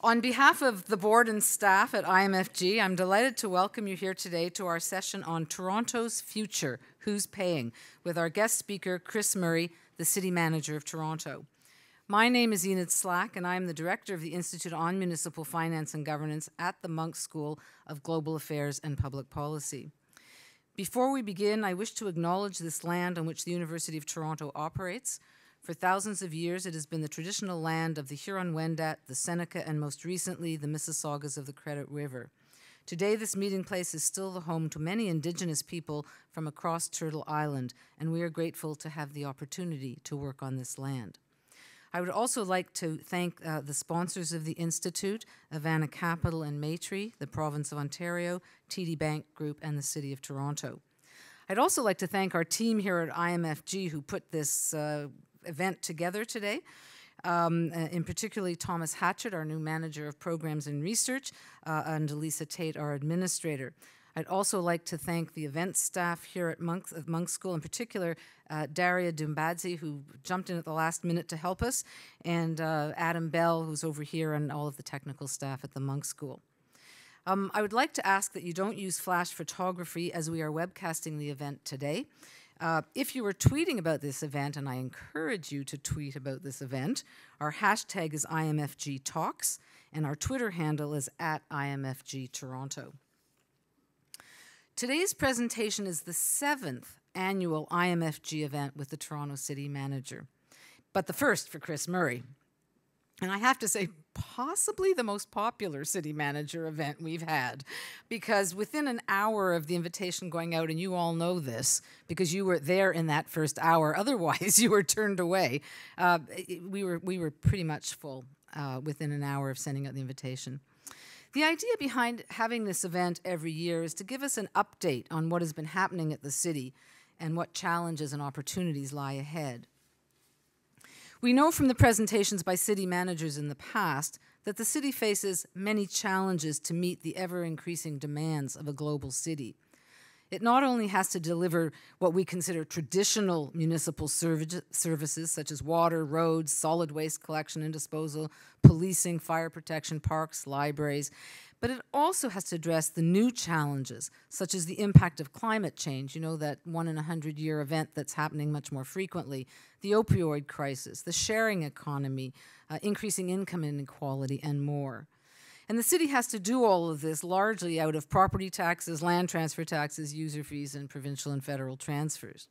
On behalf of the board and staff at IMFG, I'm delighted to welcome you here today to our session on Toronto's future, Who's Paying, with our guest speaker, Chris Murray, the City Manager of Toronto. My name is Enid Slack, and I am the Director of the Institute on Municipal Finance and Governance at the Munk School of Global Affairs and Public Policy. Before we begin, I wish to acknowledge this land on which the University of Toronto operates. For thousands of years, it has been the traditional land of the Huron-Wendat, the Seneca, and most recently, the Mississaugas of the Credit River. Today, this meeting place is still the home to many Indigenous people from across Turtle Island, and we are grateful to have the opportunity to work on this land. I would also like to thank the sponsors of the Institute, Avana Capital and Maitri, the Province of Ontario, TD Bank Group, and the City of Toronto. I'd also like to thank our team here at IMFG who put this event together today, in particularly Thomas Hatchett, our new Manager of Programs and Research, and Lisa Tate, our Administrator. I'd also like to thank the event staff here at Munk School, in particular Daria Dumbadze, who jumped in at the last minute to help us, and Adam Bell, who's over here, and all of the technical staff at the Munk School. I would like to ask that you don't use flash photography as we are webcasting the event today. If you were tweeting about this event, and I encourage you to tweet about this event, our hashtag is IMFGTalks, and our Twitter handle is @IMFGToronto. Today's presentation is the 7th annual IMFG event with the Toronto City Manager, but the first for Chris Murray. And I have to say, possibly the most popular city manager event we've had, because within an hour of the invitation going out, and you all know this because you were there in that first hour, otherwise you were turned away, we were pretty much full within an hour of sending out the invitation. The idea behind having this event every year is to give us an update on what has been happening at the city and what challenges and opportunities lie ahead. We know from the presentations by city managers in the past that the city faces many challenges to meet the ever-increasing demands of a global city. It not only has to deliver what we consider traditional municipal services such as water, roads, solid waste collection and disposal, policing, fire protection, parks, libraries, but it also has to address the new challenges, such as the impact of climate change, you know, that 1-in-100-year event that's happening much more frequently, the opioid crisis, the sharing economy, increasing income inequality, and more. And the city has to do all of this largely out of property taxes, land transfer taxes, user fees, and provincial and federal transfers.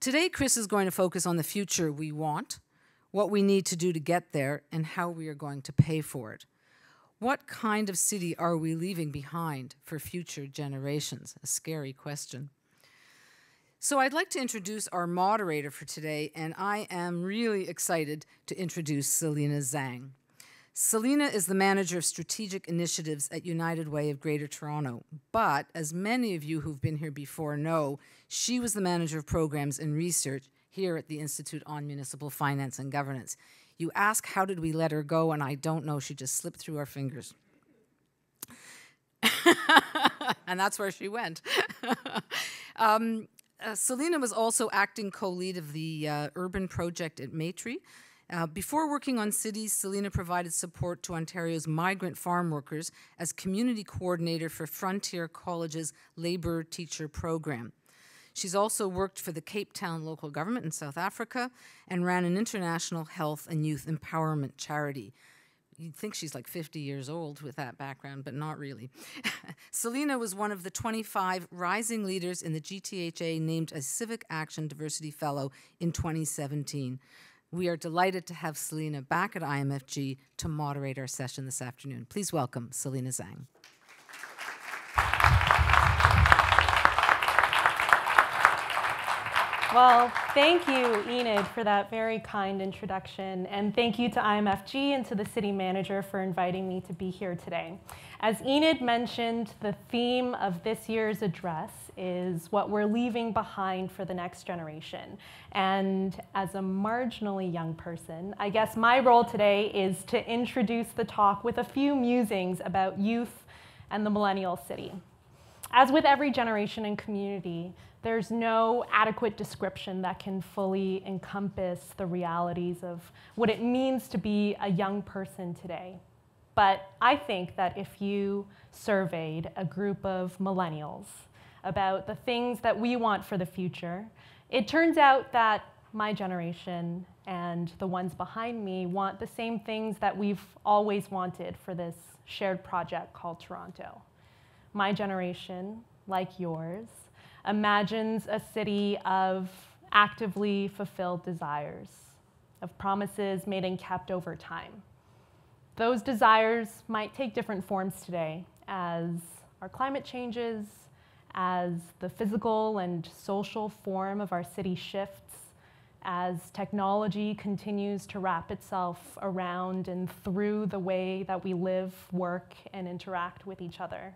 Today, Chris is going to focus on the future we want, what we need to do to get there, and how we are going to pay for it. What kind of city are we leaving behind for future generations? A scary question. So I'd like to introduce our moderator for today, and I am really excited to introduce Selena Zhang. Selena is the Manager of Strategic Initiatives at United Way of Greater Toronto, but as many of you who've been here before know, she was the Manager of Programs and Research here at the Institute on Municipal Finance and Governance. You ask, how did we let her go? And I don't know, she just slipped through our fingers. And that's where she went. Selena was also acting co-lead of the urban project at Maytree. Before working on cities, Selena provided support to Ontario's migrant farm workers as community coordinator for Frontier College's Labour Teacher Program. She's also worked for the Cape Town local government in South Africa and ran an international health and youth empowerment charity. You'd think she's like 50 years old with that background, but not really. Selena was one of the 25 rising leaders in the GTHA named a Civic Action Diversity Fellow in 2017. We are delighted to have Selena back at IMFG to moderate our session this afternoon. Please welcome Selena Zhang. Well, thank you, Enid, for that very kind introduction. And thank you to IMFG and to the city manager for inviting me to be here today. As Enid mentioned, the theme of this year's address is what we're leaving behind for the next generation. And as a marginally young person, I guess my role today is to introduce the talk with a few musings about youth and the millennial city. As with every generation and community, there's no adequate description that can fully encompass the realities of what it means to be a young person today. But I think that if you surveyed a group of millennials about the things that we want for the future, it turns out that my generation and the ones behind me want the same things that we've always wanted for this shared project called Toronto. My generation, like yours, imagines a city of actively fulfilled desires, of promises made and kept over time. Those desires might take different forms today as our climate changes, as the physical and social form of our city shifts, as technology continues to wrap itself around and through the way that we live, work, and interact with each other.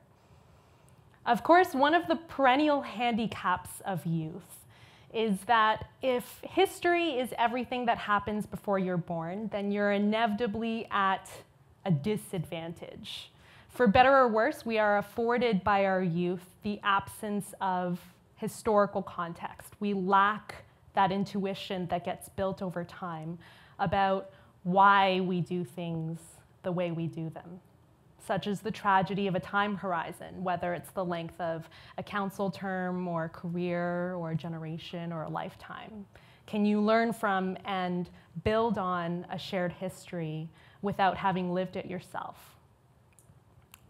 Of course, one of the perennial handicaps of youth is that if history is everything that happens before you're born, then you're inevitably at a disadvantage. For better or worse, we are afforded by our youth the absence of historical context. We lack that intuition that gets built over time about why we do things the way we do them, such as the tragedy of a time horizon, whether it's the length of a council term or a career or a generation or a lifetime. Can you learn from and build on a shared history without having lived it yourself?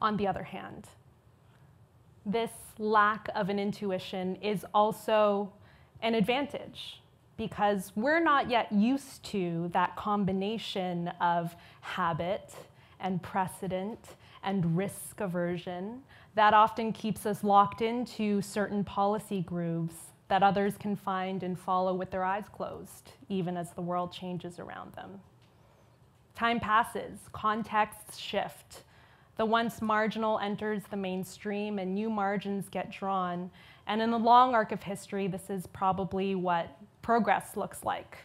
On the other hand, this lack of an intuition is also an advantage, because we're not yet used to that combination of habit and precedent and risk aversion that often keeps us locked into certain policy grooves that others can find and follow with their eyes closed, even as the world changes around them. Time passes, contexts shift. The once marginal enters the mainstream and new margins get drawn. And in the long arc of history, this is probably what progress looks like.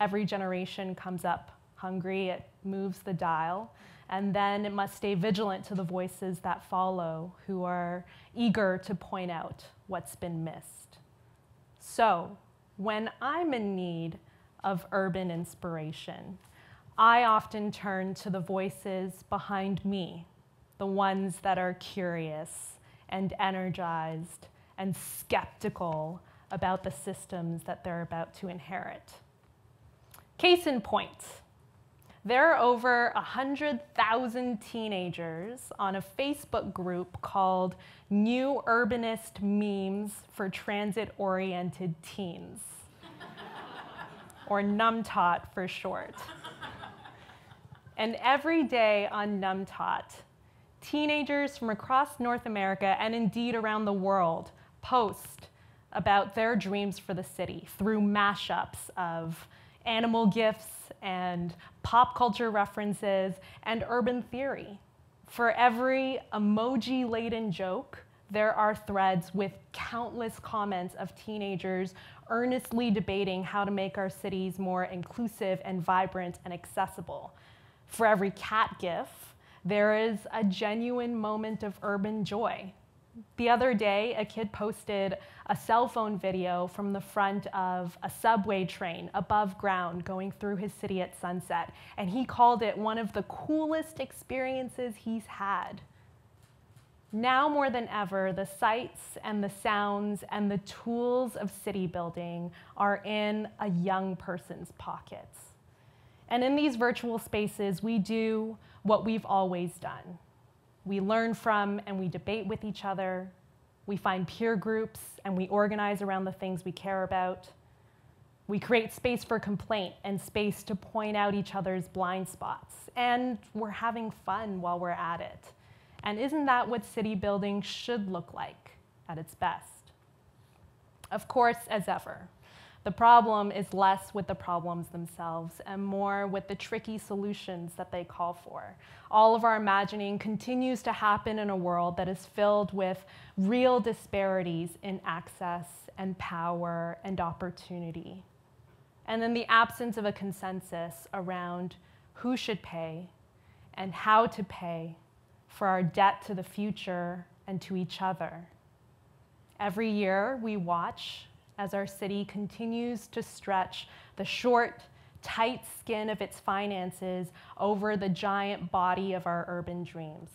Every generation comes up hungry, it moves the dial, and then it must stay vigilant to the voices that follow who are eager to point out what's been missed. So when I'm in need of urban inspiration, I often turn to the voices behind me, the ones that are curious and energized and skeptical about the systems that they're about to inherit. Case in point, there are over 100,000 teenagers on a Facebook group called New Urbanist Memes for Transit-Oriented Teens, or NumTot for short. And every day on NumTot, teenagers from across North America and indeed around the world post about their dreams for the city through mashups of animal gifs and pop culture references and urban theory. For every emoji-laden joke, there are threads with countless comments of teenagers earnestly debating how to make our cities more inclusive and vibrant and accessible. For every cat gif, there is a genuine moment of urban joy. The other day, a kid posted a cell phone video from the front of a subway train above ground going through his city at sunset, and he called it one of the coolest experiences he's had. Now more than ever, the sights and the sounds and the tools of city building are in a young person's pockets. And in these virtual spaces, we do what we've always done. We learn from and we debate with each other. We find peer groups and we organize around the things we care about. We create space for complaint and space to point out each other's blind spots. And we're having fun while we're at it. And isn't that what city building should look like at its best? Of course, as ever, the problem is less with the problems themselves and more with the tricky solutions that they call for. All of our imagining continues to happen in a world that is filled with real disparities in access and power and opportunity. And then the absence of a consensus around who should pay and how to pay for our debt to the future and to each other. Every year we watch as our city continues to stretch the short tight skin of its finances over the giant body of our urban dreams.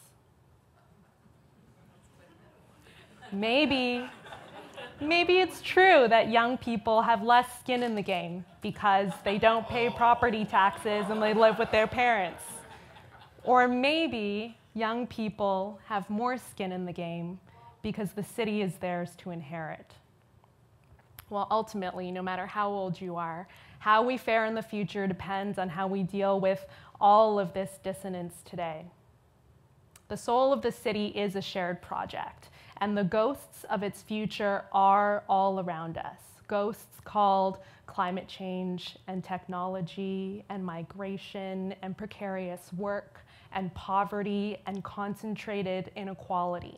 Maybe it's true that young people have less skin in the game because they don't pay property taxes and they live with their parents. Or maybe young people have more skin in the game because the city is theirs to inherit. Well, ultimately, no matter how old you are, how we fare in the future depends on how we deal with all of this dissonance today. The soul of the city is a shared project, and the ghosts of its future are all around us. Ghosts called climate change and technology and migration and precarious work and poverty and concentrated inequality.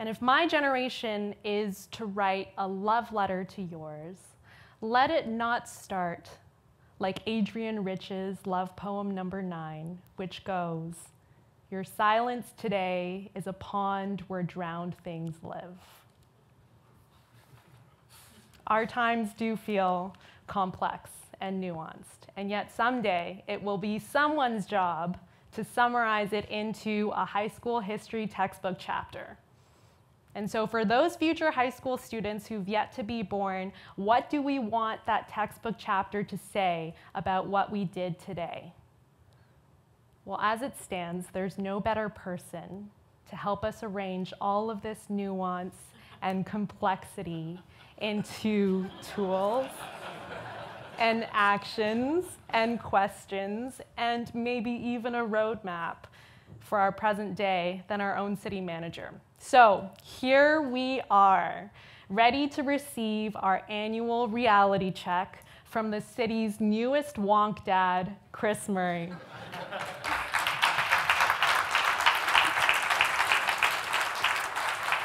And if my generation is to write a love letter to yours, let it not start like Adrian Rich's love poem number 9, which goes, "Your silence today is a pond where drowned things live." Our times do feel complex and nuanced, and yet someday it will be someone's job to summarize it into a high school history textbook chapter. And so for those future high school students who've yet to be born, what do we want that textbook chapter to say about what we did today? Well, as it stands, there's no better person to help us arrange all of this nuance and complexity into tools and actions and questions and maybe even a roadmap for our present day than our own city manager. So here we are, ready to receive our annual reality check from the city's newest wonk dad, Chris Murray.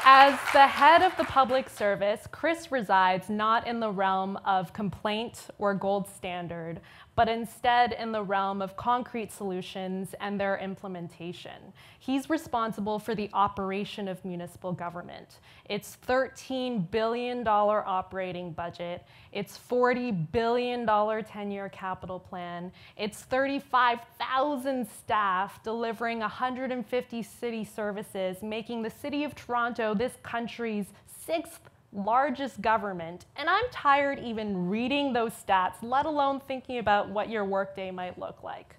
As the head of the public service, Chris resides not in the realm of complaint or gold standard, but instead in the realm of concrete solutions and their implementation. He's responsible for the operation of municipal government, its $13 billion operating budget, its $40 billion 10-year capital plan, its 35,000 staff delivering 150 city services, making the City of Toronto this country's 6th largest government, and I'm tired even reading those stats, let alone thinking about what your workday might look like.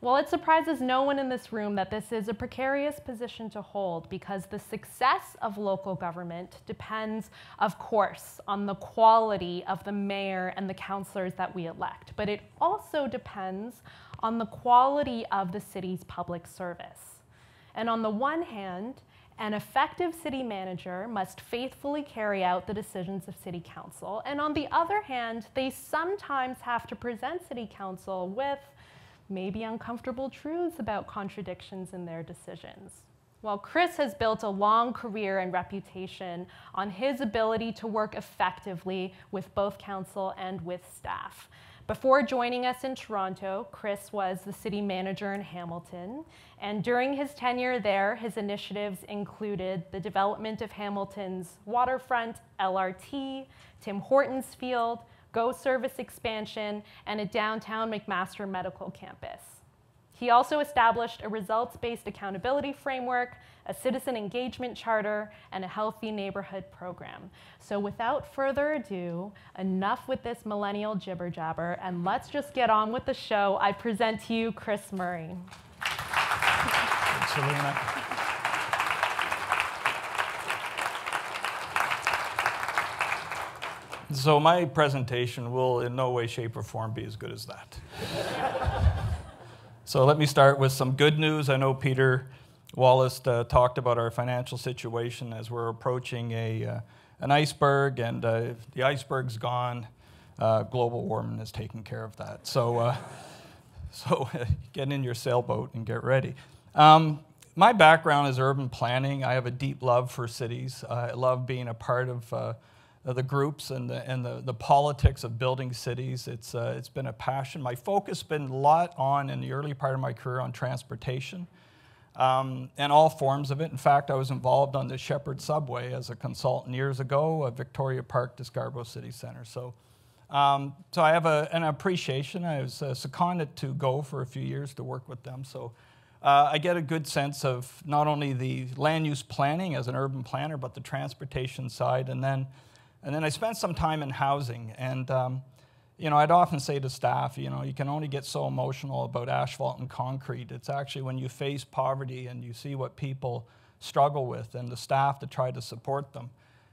Well, it surprises no one in this room that this is a precarious position to hold because the success of local government depends, of course, on the quality of the mayor and the councillors that we elect, but it also depends on the quality of the city's public service. And on the one hand, an effective city manager must faithfully carry out the decisions of City Council. And on the other hand, they sometimes have to present City Council with maybe uncomfortable truths about contradictions in their decisions. Well, Chris has built a long career and reputation on his ability to work effectively with both council and with staff. Before joining us in Toronto, Chris was the city manager in Hamilton, and during his tenure there, his initiatives included the development of Hamilton's waterfront, LRT, Tim Hortons Field, GO service expansion, and a downtown McMaster medical campus. He also established a results-based accountability framework, a citizen engagement charter, and a healthy neighborhood program. So without further ado, enough with this millennial jibber-jabber, and let's just get on with the show. I present to you Chris Murray. Thanks, Selena. So my presentation will in no way, shape, or form be as good as that. So let me start with some good news. I know Peter Wallace talked about our financial situation as we're approaching an iceberg, and if the iceberg's gone, global warming is taking care of that. So, get in your sailboat and get ready. My background is urban planning. I have a deep love for cities. I love being a part of the groups and the politics of building cities. It's been a passion. My focus has been a lot on, in the early part of my career, on transportation and all forms of it. In fact, I was involved on the Shepherd Subway as a consultant years ago at Victoria Park to Scarborough City Centre. So So I have an appreciation. I was seconded to go for a few years to work with them. So I get a good sense of not only the land use planning as an urban planner, but the transportation side. And then I spent some time in housing. And you know, I'd often say to staff, you know, you can only get so emotional about asphalt and concrete. It's actually when you face poverty and you see what people struggle with and the staff to try to support them.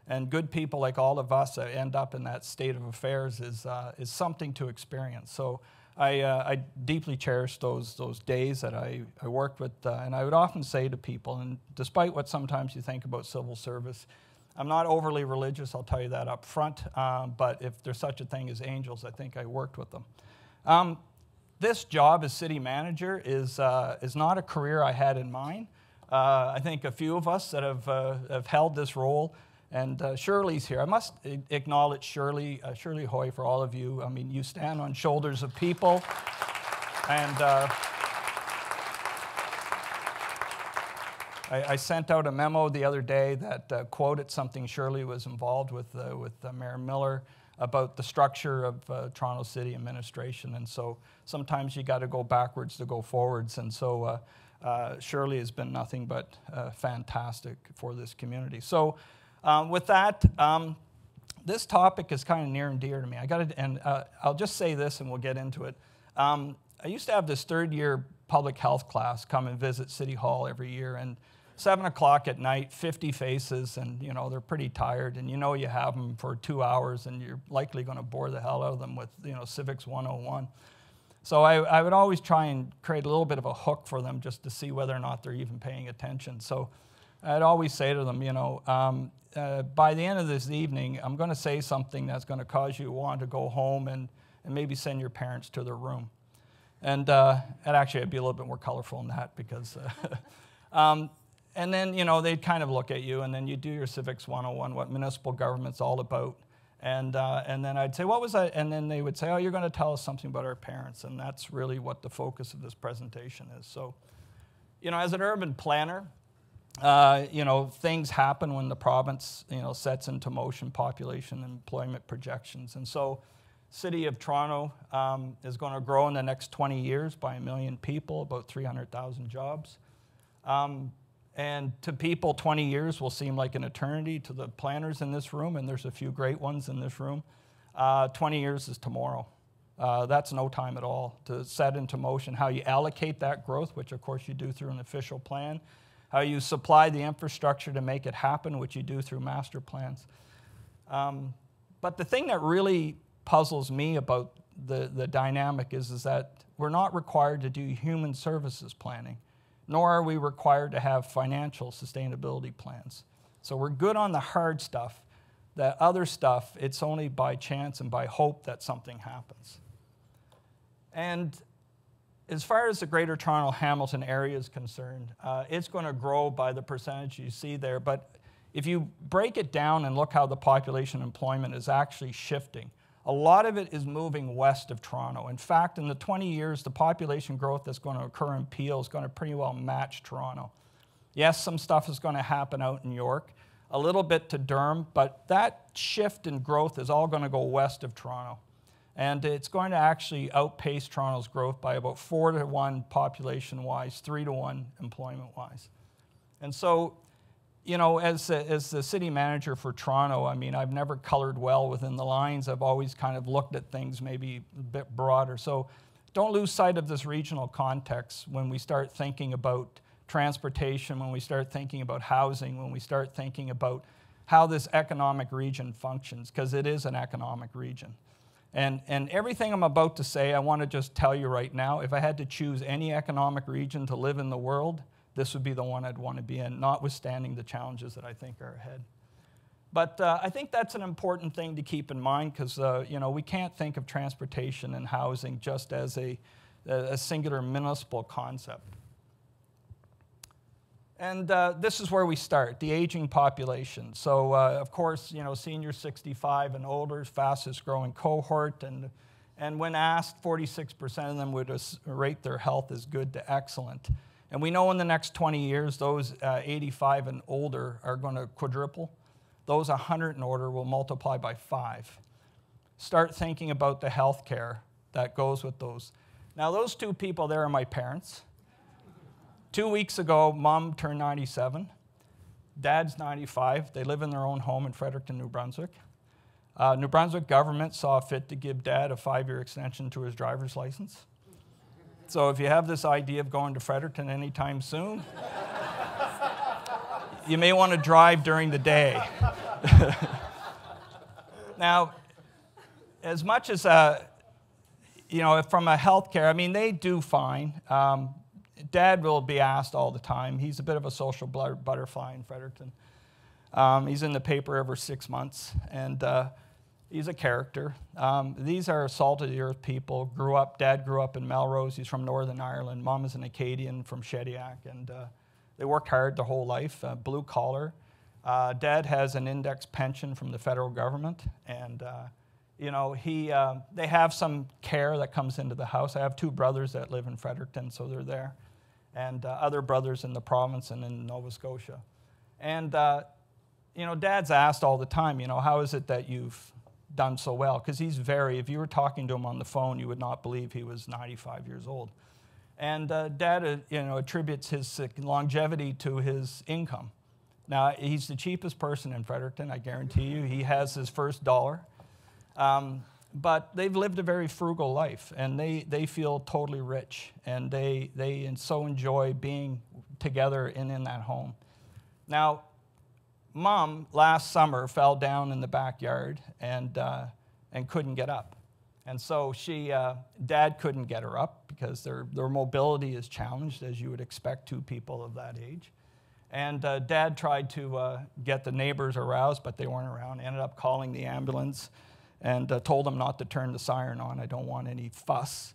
And good people like all of us that end up in that state of affairs is something to experience. So I deeply cherish those days that I worked with. And I would often say to people, and despite what sometimes you think about civil service, I'm not overly religious, I'll tell you that up front, but if there's such a thing as angels, I think I worked with them. This job as city manager is not a career I had in mind. I think a few of us that have held this role, and Shirley's here. I must acknowledge Shirley, Shirley Hoy, for all of you. I mean, you stand on shoulders of people, and I sent out a memo the other day that quoted something Shirley was involved with Mayor Miller about the structure of Toronto City administration. And so sometimes you got to go backwards to go forwards. And so Shirley has been nothing but fantastic for this community. So with that, this topic is kind of near and dear to me. I'll just say this and we'll get into it. I used to have this third-year public health class come and visit City Hall every year, and 7 o'clock at night, 50 faces, and you know, they're pretty tired, and you know you have them for 2 hours, and you're likely gonna bore the hell out of them with, you know, Civics 101. So I would always try and create a little bit of a hook for them just to see whether or not they're even paying attention. So I'd always say to them, you know, by the end of this evening, I'm gonna say something that's gonna cause you to want to go home and maybe send your parents to their room. And actually, I'd be a little bit more colorful than that because, and then, you know, they'd kind of look at you, and then you do your Civics 101, what municipal government's all about. And then I'd say, what was that? And then they would say, oh, you're going to tell us something about our parents. And that's really what the focus of this presentation is. So, you know, as an urban planner, you know, things happen when the province, you know, sets into motion population and employment projections. And so, City of Toronto is going to grow in the next 20 years by 1 million people, about 300,000 jobs. And to people, 20 years will seem like an eternity. To the planners in this room, and there's a few great ones in this room, 20 years is tomorrow. That's no time at all to set into motion how you allocate that growth, which of course you do through an official plan, how you supply the infrastructure to make it happen, which you do through master plans. But the thing that really puzzles me about the dynamic is that we're not required to do human services planning, nor are we required to have financial sustainability plans. So we're good on the hard stuff. The other stuff, it's only by chance and by hope that something happens. And as far as the Greater Toronto Hamilton area is concerned, it's going to grow by the percentage you see there. But if you break it down and look how the population employment is actually shifting, a lot of it is moving west of Toronto. In fact, in the 20 years, the population growth that's going to occur in Peel is going to pretty well match Toronto. Yes, some stuff is going to happen out in York, a little bit to Durham, but that shift in growth is all going to go west of Toronto. And it's going to actually outpace Toronto's growth by about 4 to 1 population-wise, 3 to 1 employment-wise. And so, you know, as the city manager for Toronto, I mean, I've never colored well within the lines. I've always kind of looked at things maybe a bit broader. So don't lose sight of this regional context when we start thinking about transportation, when we start thinking about housing, when we start thinking about how this economic region functions, because it is an economic region. And everything I'm about to say, I want to just tell you right now, if I had to choose any economic region to live in the world, this would be the one I'd want to be in, notwithstanding the challenges that I think are ahead. But I think that's an important thing to keep in mind because, you know, we can't think of transportation and housing just as a singular municipal concept. And this is where we start, the aging population. So, of course, you know, seniors 65 and older, fastest growing cohort. And when asked, 46% of them would rate their health as good to excellent. And we know in the next 20 years, those 85 and older are going to quadruple. Those 100 and older will multiply by 5. start thinking about the health care that goes with those. Now, those two people there are my parents. 2 weeks ago, Mom turned 97. Dad's 95. They live in their own home in Fredericton, New Brunswick. New Brunswick government saw fit to give Dad a 5-year extension to his driver's license. So if you have this idea of going to Fredericton anytime soon, you may want to drive during the day. Now, as much as, you know, from a healthcare, I mean, they do fine. Dad will be asked all the time. He's a bit of a social butterfly in Fredericton. He's in the paper every 6 months, and he's a character. These are salt-of-the-earth people. Dad grew up in Melrose. He's from Northern Ireland. Mom is an Acadian from Shediac, and they worked hard their whole life, blue collar. Dad has an index pension from the federal government, and you know, they have some care that comes into the house. I have two brothers that live in Fredericton, so they're there, and other brothers in the province and in Nova Scotia. And you know, Dad's asked all the time, you know, how is it that you've done so well, because he's very, if you were talking to him on the phone, you would not believe he was 95 years old. And Dad, you know, attributes his longevity to his income. Now, he's the cheapest person in Fredericton, I guarantee you. He has his first dollar. But they've lived a very frugal life, and they feel totally rich, and they so enjoy being together in that home. Now, Mom, last summer, fell down in the backyard and couldn't get up. And so Dad couldn't get her up because their mobility is challenged, as you would expect two people of that age. And Dad tried to get the neighbors aroused, but they weren't around. Ended up calling the ambulance and told them not to turn the siren on. I don't want any fuss.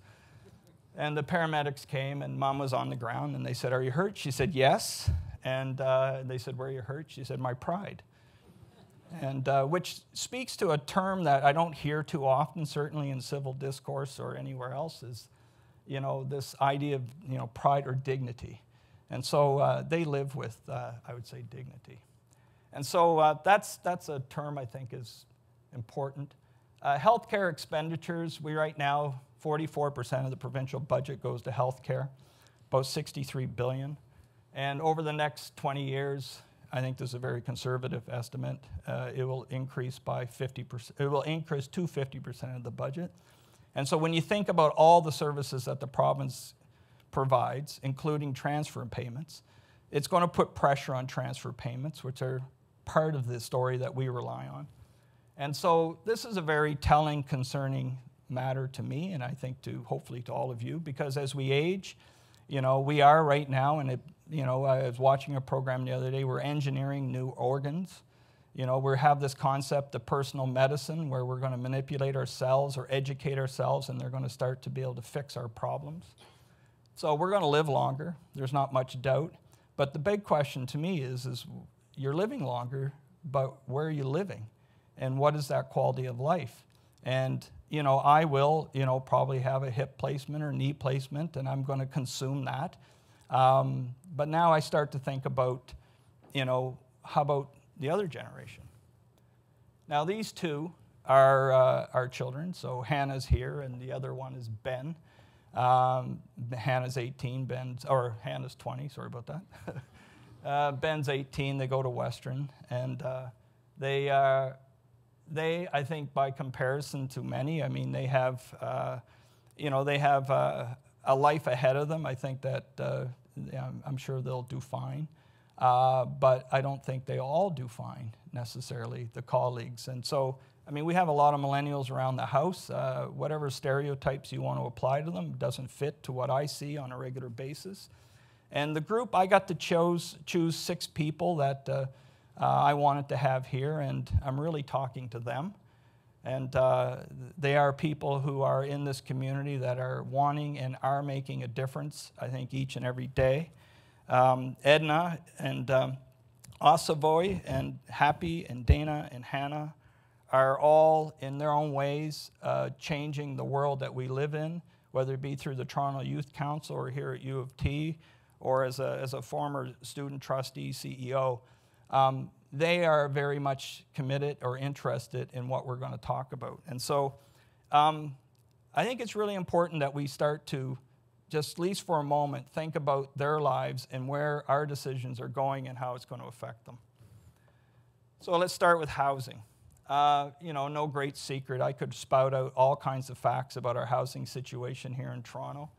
And the paramedics came, and Mom was on the ground, and they said, "Are you hurt?" She said, "Yes." And they said, "Where are you hurt?" She said, "My pride." And which speaks to a term that I don't hear too often, certainly in civil discourse or anywhere else, is, you know, this idea of, you know, pride or dignity. And so they live with, I would say, dignity. And so that's a term I think is important. Healthcare expenditures, we right now, 44% of the provincial budget goes to healthcare, about $63 billion. And over the next 20 years, I think this is a very conservative estimate, it will increase by 50%, it will increase to 50% of the budget. And so when you think about all the services that the province provides, including transfer payments, it's going to put pressure on transfer payments, which are part of the story that we rely on. And so this is a very telling, concerning matter to me, and I think to hopefully to all of you, because as we age, you know, we are right now, and it, you know, I was watching a program the other day, we're engineering new organs. You know, we have this concept of personal medicine where we're going to manipulate ourselves or educate ourselves, and they're going to start to be able to fix our problems. So we're going to live longer, there's not much doubt. But the big question to me is you're living longer, but where are you living? And what is that quality of life? And you know, I will, you know, probably have a hip placement or knee placement, and I'm going to consume that. But now I start to think about, you know, how about the other generation? Now these two are our children. So Hannah's here, and the other one is Ben. Hannah's 18, Hannah's 20. Sorry about that. Ben's 18. They go to Western, and they, I think, by comparison to many, I mean, they have, you know, they have a life ahead of them. I think that I'm sure they'll do fine, but I don't think they all do fine necessarily, the colleagues. And so, I mean, we have a lot of millennials around the house. Whatever stereotypes you want to apply to them doesn't fit to what I see on a regular basis. And the group, I got to choose 6 people that I wanted to have here, and I'm really talking to them. And they are people who are in this community that are wanting and are making a difference, I think, each and every day. Edna and Osavoy and Happy and Dana and Hannah are all, in their own ways, changing the world that we live in, whether it be through the Toronto Youth Council or here at U of T, or as a former student trustee CEO. They are very much committed or interested in what we're going to talk about. And so I think it's really important that we start to, just at least for a moment, think about their lives and where our decisions are going and how it's going to affect them. So let's start with housing. You know, no great secret. I could spout out all kinds of facts about our housing situation here in Toronto.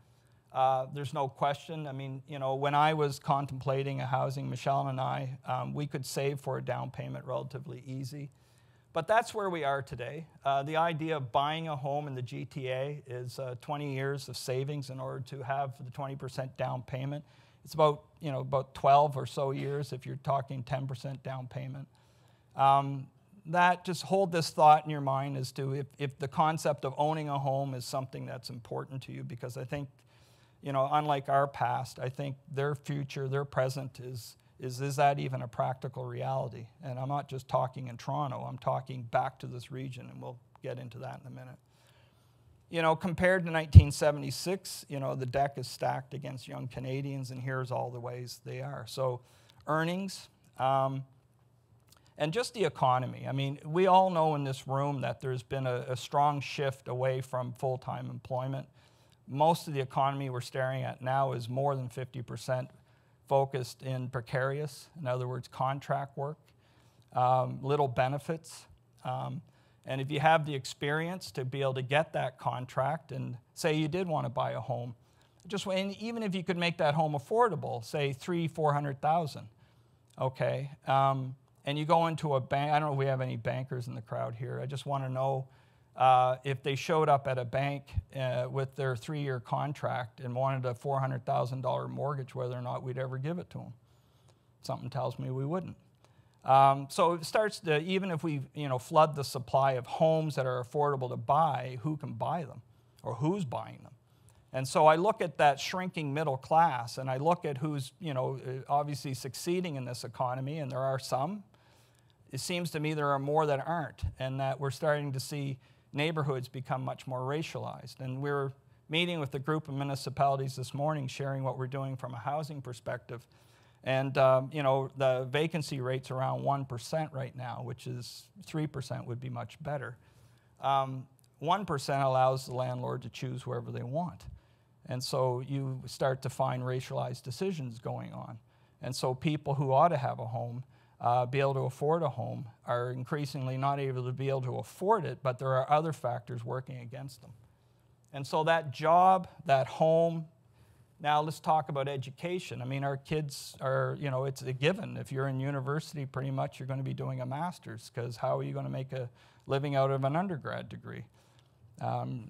There's no question. I mean, you know, when I was contemplating a housing, Michelle and I, we could save for a down payment relatively easy. But that's where we are today. The idea of buying a home in the GTA is 20 years of savings in order to have the 20% down payment. It's about, you know, about 12 or so years if you're talking 10% down payment. That just hold this thought in your mind as to if the concept of owning a home is something that's important to you, because I think, you know, unlike our past, I think their future, their present is that even a practical reality? And I'm not just talking in Toronto, I'm talking back to this region, and we'll get into that in a minute. You know, compared to 1976, you know, the deck is stacked against young Canadians, and here's all the ways they are. So earnings, and just the economy. I mean, we all know in this room that there's been a strong shift away from full-time employment. Most of the economy we're staring at now is more than 50% focused in precarious, in other words, contract work, little benefits. And if you have the experience to be able to get that contract and say you did want to buy a home, just and even if you could make that home affordable, say $300,000 to $400,000, okay? And you go into a bank, I don't know if we have any bankers in the crowd here, I just want to know if they showed up at a bank with their 3-year contract and wanted a $400,000 mortgage, whether or not we'd ever give it to them. Something tells me we wouldn't. So it starts to, even if we, you know, flood the supply of homes that are affordable to buy, who can buy them or who's buying them? And so I look at that shrinking middle class and I look at who's, you know, obviously succeeding in this economy, and there are some. It seems to me there are more that aren't, and that we're starting to see neighborhoods become much more racialized. And we were meeting with a group of municipalities this morning, sharing what we're doing from a housing perspective. And you know, the vacancy rate's around 1% right now, which is 3% would be much better. 1% allows the landlord to choose whoever they want. And so you start to find racialized decisions going on. And so people who ought to have a home, be able to afford a home, are increasingly not able to be able to afford it, but there are other factors working against them. And so that job, that home, now let's talk about education. I mean, our kids are, you know, it's a given. If you're in university, pretty much you're going to be doing a master's, because how are you going to make a living out of an undergrad degree?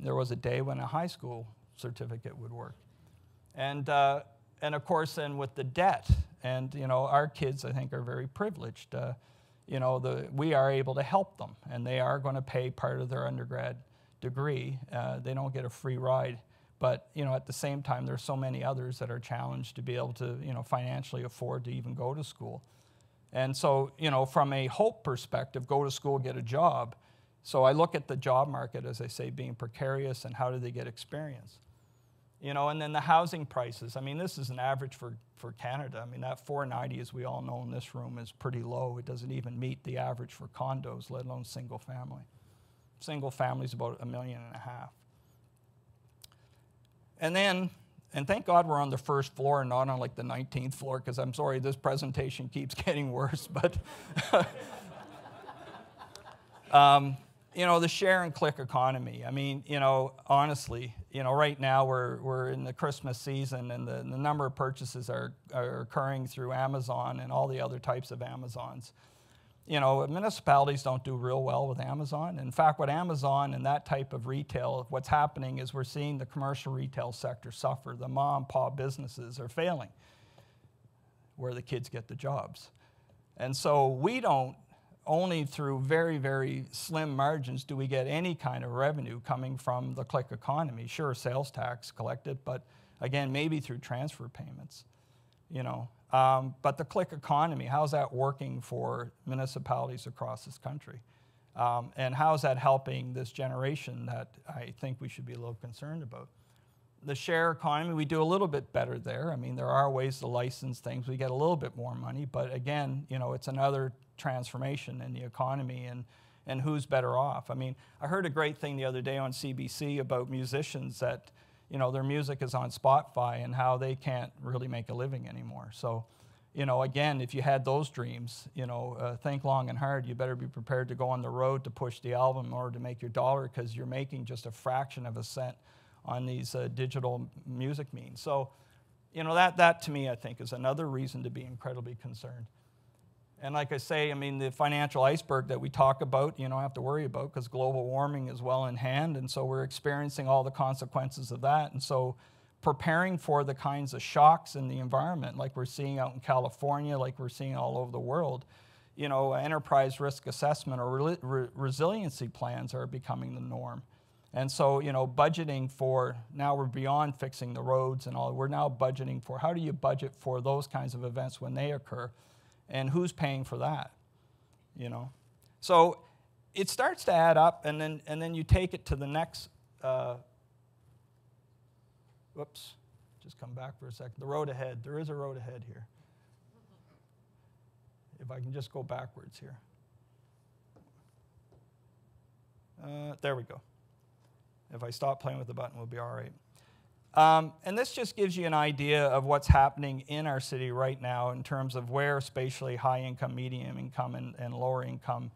There was a day when a high school certificate would work. And of course, then with the debt, and you know, our kids, I think, are very privileged. You know, we are able to help them, and they are going to pay part of their undergrad degree. They don't get a free ride, but you know, at the same time, there's so many others that are challenged to be able to, you know, financially afford to even go to school. And so, you know, from a hope perspective, go to school, get a job. So I look at the job market, as I say, being precarious, and how do they get experience? You know, and then the housing prices. I mean, this is an average for Canada. I mean, that $490, as we all know in this room, is pretty low. It doesn't even meet the average for condos, let alone single family. Single family is about $1.5 million. And then, and thank God we're on the first floor and not on like the 19th floor, because I'm sorry, this presentation keeps getting worse, but you know, the share and click economy. I mean, you know, honestly, you know, right now we're in the Christmas season, and the number of purchases are occurring through Amazon and all the other types of Amazons. You know, municipalities don't do real well with Amazon. In fact, with Amazon and that type of retail, what's happening is we're seeing the commercial retail sector suffer. The mom and pop businesses are failing, where the kids get the jobs. And so we don't, only through very, very slim margins do we get any kind of revenue coming from the click economy. Sure, sales tax collected, but again, maybe through transfer payments, you know. But the click economy, how's that working for municipalities across this country? And how's that helping this generation that I think we should be a little concerned about? the share economy, we do a little bit better there. I mean, there are ways to license things. We get a little bit more money, but again, you know, it's another transformation in the economy and who's better off. I mean, I heard a great thing the other day on CBC about musicians that, you know, their music is on Spotify and how they can't really make a living anymore. So, you know, again, if you had those dreams, you know, think long and hard. You better be prepared to go on the road to push the album or to make your dollar, because you're making just a fraction of a cent on these digital music means. So, you know, that to me, I think, is another reason to be incredibly concerned. And like I say, I mean, the financial iceberg that we talk about, you don't have to worry about, because global warming is well in hand, and so we're experiencing all the consequences of that. And so preparing for the kinds of shocks in the environment, like we're seeing out in California, like we're seeing all over the world, you know, enterprise risk assessment or resiliency plans are becoming the norm. And so, you know, budgeting for, now we're beyond fixing the roads and all, we're now budgeting for, how do you budget for those kinds of events when they occur? And who's paying for that, you know? So it starts to add up, and then you take it to the next, whoops, just come back for a second. The road ahead, there is a road ahead here. If I can just go backwards here. There we go. If I stop playing with the button, we'll be all right. And this just gives you an idea of what's happening in our city right now in terms of where spatially high income, medium income, and lower income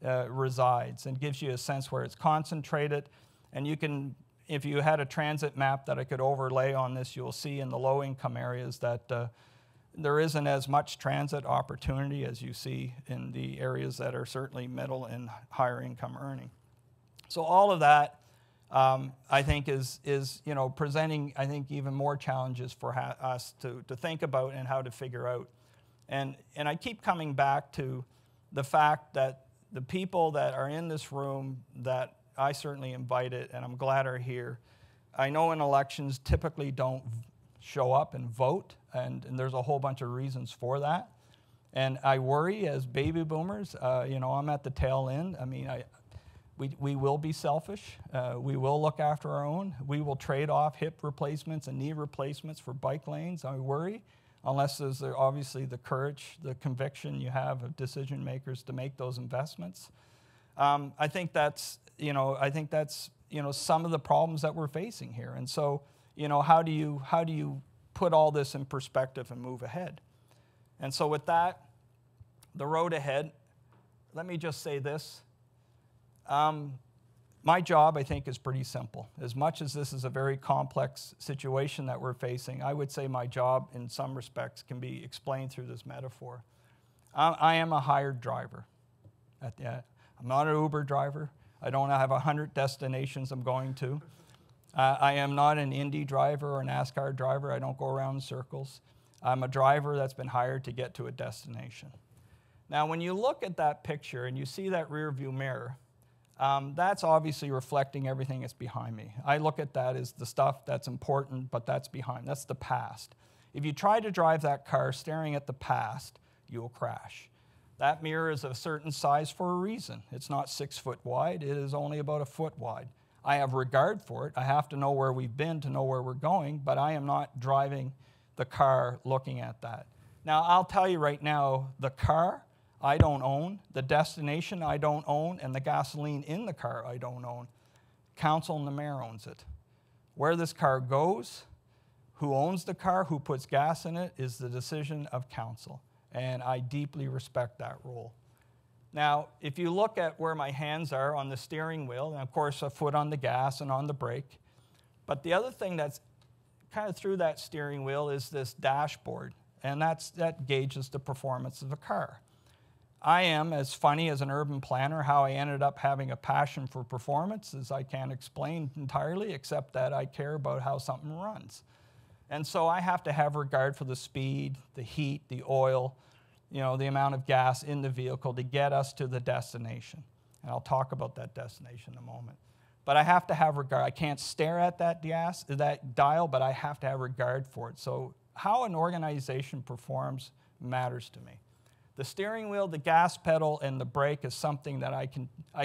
resides, and gives you a sense where it's concentrated. And you can, if you had a transit map that I could overlay on this, you'll see in the low income areas that there isn't as much transit opportunity as you see in the areas that are certainly middle and higher income earning. So all of that, I think is you know, presenting, I think, even more challenges for us to think about and how to figure out. And I keep coming back to the fact that the people that are in this room that I certainly invited and I'm glad are here, I know in elections typically don't show up and vote, and there's a whole bunch of reasons for that. And I worry as baby boomers, you know, I'm at the tail end. I mean, we will be selfish, we will look after our own, we will trade off hip replacements and knee replacements for bike lanes, I worry, unless there's obviously the courage, the conviction you have of decision makers to make those investments. I think that's, you know, some of the problems that we're facing here. And so, you know, how do you put all this in perspective and move ahead? And so with that, the road ahead, let me just say this. My job, I think, is pretty simple. As much as this is a very complex situation that we're facing, I would say my job, in some respects, can be explained through this metaphor. I am a hired driver. I'm not an Uber driver. I don't have 100 destinations I'm going to. I am not an Indy driver or an NASCAR driver. I don't go around in circles. I'm a driver that's been hired to get to a destination. Now, when you look at that picture and you see that rearview mirror, that's obviously reflecting everything that's behind me. I look at that as the stuff that's important, but that's behind. That's the past. If you try to drive that car staring at the past, you'll crash. That mirror is a certain size for a reason. It's not 6 foot wide. It is only about a foot wide. I have regard for it. I have to know where we've been to know where we're going, but I am not driving the car looking at that. Now, I'll tell you right now, the car I don't own, the destination I don't own, and the gasoline in the car I don't own. Council and the mayor owns it. Where this car goes, who owns the car, who puts gas in it, is the decision of council. And I deeply respect that role. Now, if you look at where my hands are on the steering wheel, and of course a foot on the gas and on the brake, but the other thing that's kind of through that steering wheel is this dashboard, and that gauges the performance of the car. I am, as funny as an urban planner, how I ended up having a passion for performance as I can't explain entirely, except that I care about how something runs. And so I have to have regard for the speed, the heat, the oil, you know, the amount of gas in the vehicle to get us to the destination. And I'll talk about that destination in a moment. But I have to have regard. I can't stare at that dial, but I have to have regard for it. So how an organization performs matters to me. The steering wheel, the gas pedal, and the brake is something that I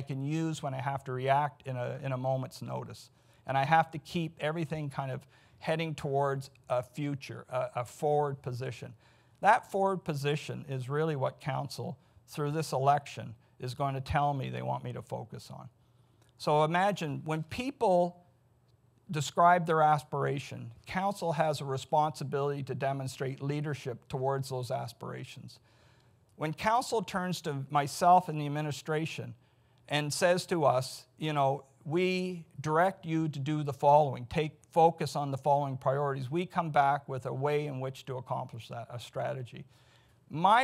can use when I have to react in a moment's notice. And I have to keep everything kind of heading towards a future, a forward position. That forward position is really what council, through this election, is going to tell me they want me to focus on. So imagine when people describe their aspiration, council has a responsibility to demonstrate leadership towards those aspirations. When council turns to myself and the administration and says to us, you know, we direct you to do the following, take focus on the following priorities, we come back with a way in which to accomplish that, a strategy. My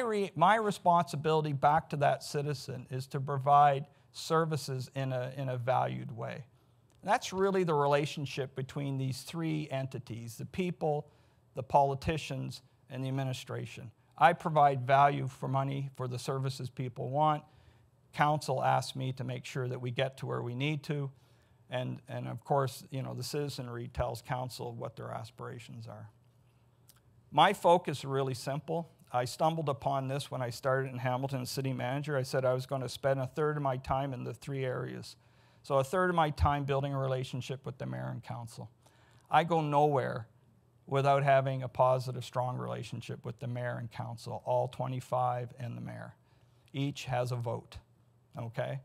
responsibility back to that citizen is to provide services in a valued way. And that's really the relationship between these three entities, the people, the politicians, and the administration. I provide value for money for the services people want. Council asks me to make sure that we get to where we need to. And of course, you know, the citizenry tells council what their aspirations are. My focus is really simple. I stumbled upon this when I started in Hamilton as city manager. I said I was going to spend a third of my time in the three areas. So a third of my time building a relationship with the mayor and council. I go nowhere without having a positive, strong relationship with the mayor and council, all 25 and the mayor. Each has a vote, okay?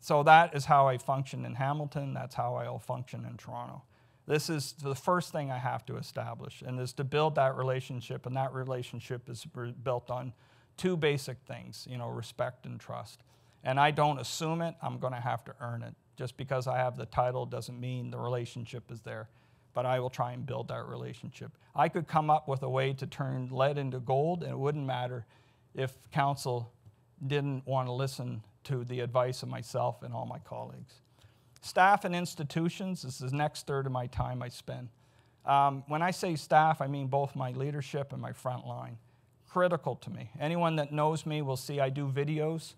So that is how I function in Hamilton. That's how I'll function in Toronto. This is the first thing I have to establish, and is to build that relationship, and that relationship is built on two basic things, you know, respect and trust. And I don't assume it, I'm gonna have to earn it. Just because I have the title doesn't mean the relationship is there, but I will try and build that relationship. I could come up with a way to turn lead into gold, and it wouldn't matter if council didn't want to listen to the advice of myself and all my colleagues. Staff and institutions, this is the next third of my time I spend. When I say staff, I mean both my leadership and my front line. Critical to me. Anyone that knows me will see I do videos.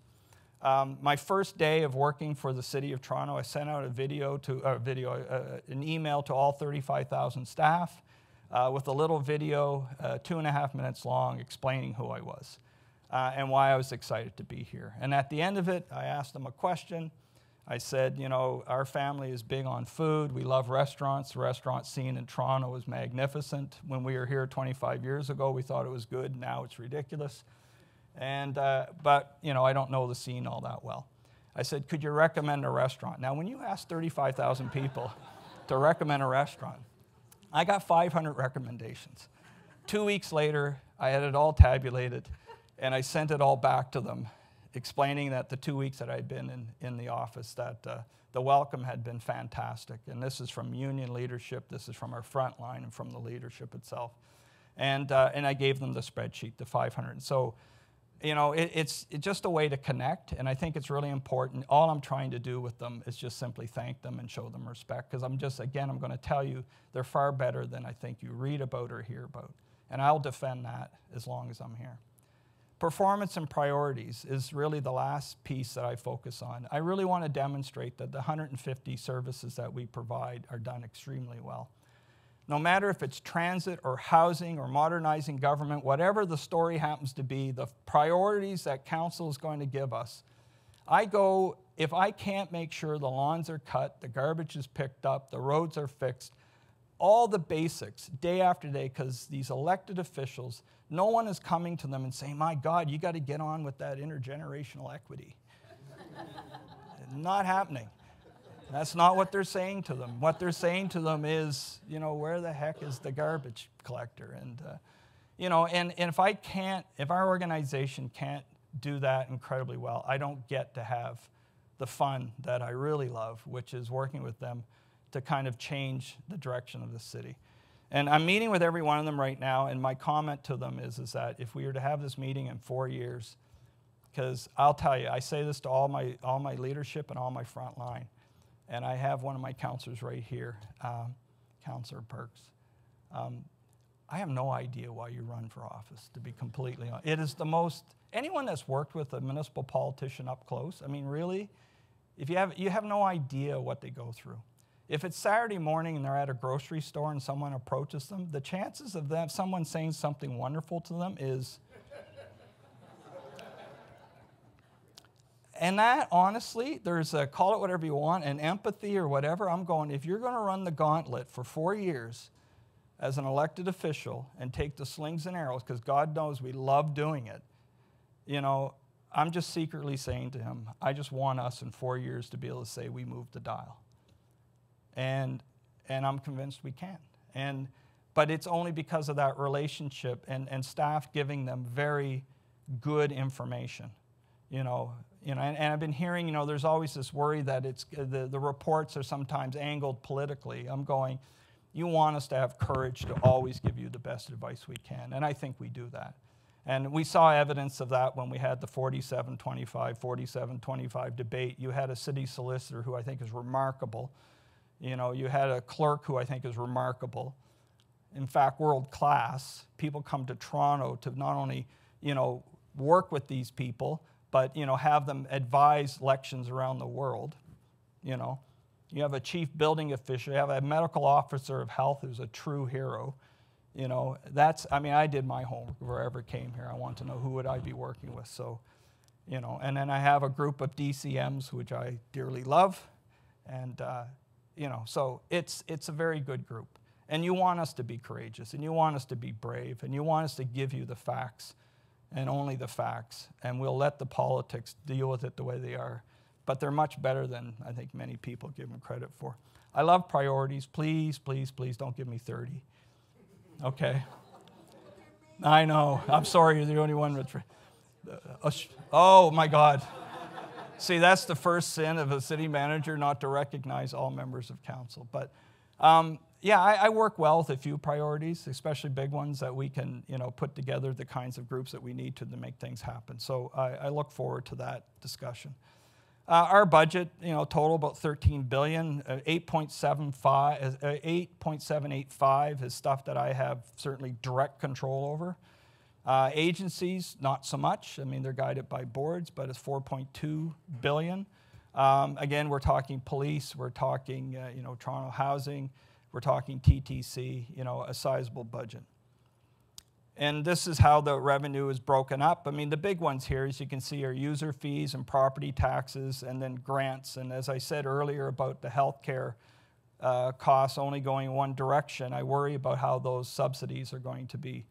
My first day of working for the City of Toronto, I sent out an email to all 35,000 staff with a little video, 2.5 minutes long, explaining who I was and why I was excited to be here. And at the end of it, I asked them a question. I said, you know, our family is big on food. We love restaurants. The restaurant scene in Toronto is magnificent. When we were here 25 years ago, we thought it was good. Now it's ridiculous. And, but, you know, I don't know the scene all that well. I said, could you recommend a restaurant? Now, when you ask 35,000 people to recommend a restaurant, I got 500 recommendations. 2 weeks later, I had it all tabulated, and I sent it all back to them, explaining that the 2 weeks that I'd been in the office, that the welcome had been fantastic. And this is from union leadership, this is from our front line, and from the leadership itself. And I gave them the spreadsheet, the 500. So, you know, it's just a way to connect, and I think it's really important. All I'm trying to do with them is just simply thank them and show them respect, because I'm just, again, I'm gonna tell you, they're far better than I think you read about or hear about. And I'll defend that as long as I'm here. Performance and priorities is really the last piece that I focus on. I really want to demonstrate that the 150 services that we provide are done extremely well. No matter if it's transit or housing or modernizing government, whatever the story happens to be, the priorities that council is going to give us, I go, if I can't make sure the lawns are cut, the garbage is picked up, the roads are fixed, all the basics, day after day, because these elected officials, no one is coming to them and saying, my God, you got to get on with that intergenerational equity. Not happening. That's not what they're saying to them. What they're saying to them is, you know, where the heck is the garbage collector? And, you know, and if I can't, if our organization can't do that incredibly well, I don't get to have the fun that I really love, which is working with them to kind of change the direction of the city. And I'm meeting with every one of them right now, and my comment to them is that if we were to have this meeting in 4 years, because I'll tell you, I say this to all my leadership and all my front line, and I have one of my counselors right here, Councillor Perks. I have no idea why you run for office, to be completely honest. It is the most, anyone that's worked with a municipal politician up close, I mean, really, if you have no idea what they go through. If it's Saturday morning and they're at a grocery store and someone approaches them, the chances of them, someone saying something wonderful to them is And that, honestly, there's a, call it whatever you want, an empathy or whatever, I'm going, if you're going to run the gauntlet for 4 years as an elected official and take the slings and arrows, because God knows we love doing it, you know, I'm just secretly saying to him, I just want us in 4 years to be able to say we moved the dial. And I'm convinced we can. But it's only because of that relationship and staff giving them very good information, you know. And I've been hearing, you know, there's always this worry that it's, the reports are sometimes angled politically. I'm going, you want us to have courage to always give you the best advice we can. And I think we do that. And we saw evidence of that when we had the 47-25 debate. You had a city solicitor who I think is remarkable. You know, you had a clerk who I think is remarkable. In fact, world class. People come to Toronto to not only, you know, work with these people, but, you know, have them advise elections around the world, you know. You have a chief building official, you have a medical officer of health who's a true hero, you know. That's, I mean, I did my homework wherever I came here. I want to know who would I be working with, so, you know. And then I have a group of DCMs, which I dearly love, and, you know, so it's a very good group. And you want us to be courageous, and you want us to be brave, and you want us to give you the facts, and only the facts, and we'll let the politics deal with it the way they are. But they're much better than I think many people give them credit for. I love priorities. Please, please, please don't give me 30. Okay. I know. I'm sorry. You're the only one with... Oh, my God. See, that's the first sin of a city manager, not to recognize all members of council. But... yeah, I work well with a few priorities, especially big ones that we can, you know, put together the kinds of groups that we need to make things happen. So I look forward to that discussion. Our budget, you know, total about $13 billion. 8.785 is stuff that I have certainly direct control over. Agencies, not so much. I mean, they're guided by boards, but it's $4.2 billion. Again, we're talking police, we're talking, you know, Toronto housing. We're talking TTC, you know, a sizable budget. And this is how the revenue is broken up. I mean, the big ones here, as you can see, are user fees and property taxes and then grants. And as I said earlier about the healthcare costs only going one direction, I worry about how those subsidies are going to be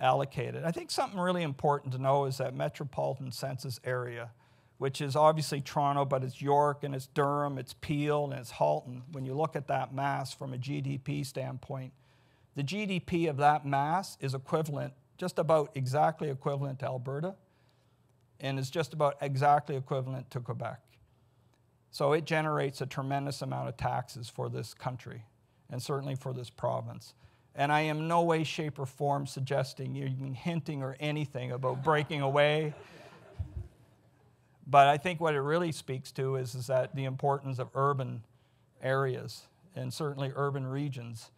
allocated. I think something really important to know is that metropolitan census area, which is obviously Toronto, but it's York, and it's Durham, it's Peel, and it's Halton. When you look at that mass from a GDP standpoint, the GDP of that mass is equivalent, just about exactly equivalent to Alberta, and is just about exactly equivalent to Quebec. So it generates a tremendous amount of taxes for this country, and certainly for this province. And I am no way, shape, or form suggesting, even hinting or anything about breaking away. But I think what it really speaks to is that the importance of urban areas and certainly urban regions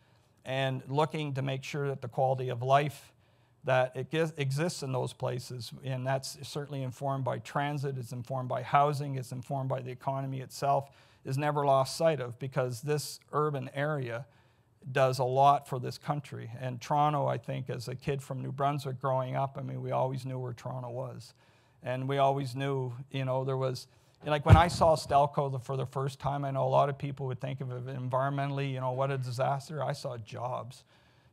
and looking to make sure that the quality of life that exists in those places, and that's certainly informed by transit, it's informed by housing, it's informed by the economy itself, is never lost sight of, because this urban area does a lot for this country. And Toronto, I think, as a kid from New Brunswick growing up, I mean, we always knew where Toronto was. And we always knew, you know, there was, like when I saw Stelco for the first time, I know a lot of people would think of it environmentally, you know, what a disaster. I saw jobs.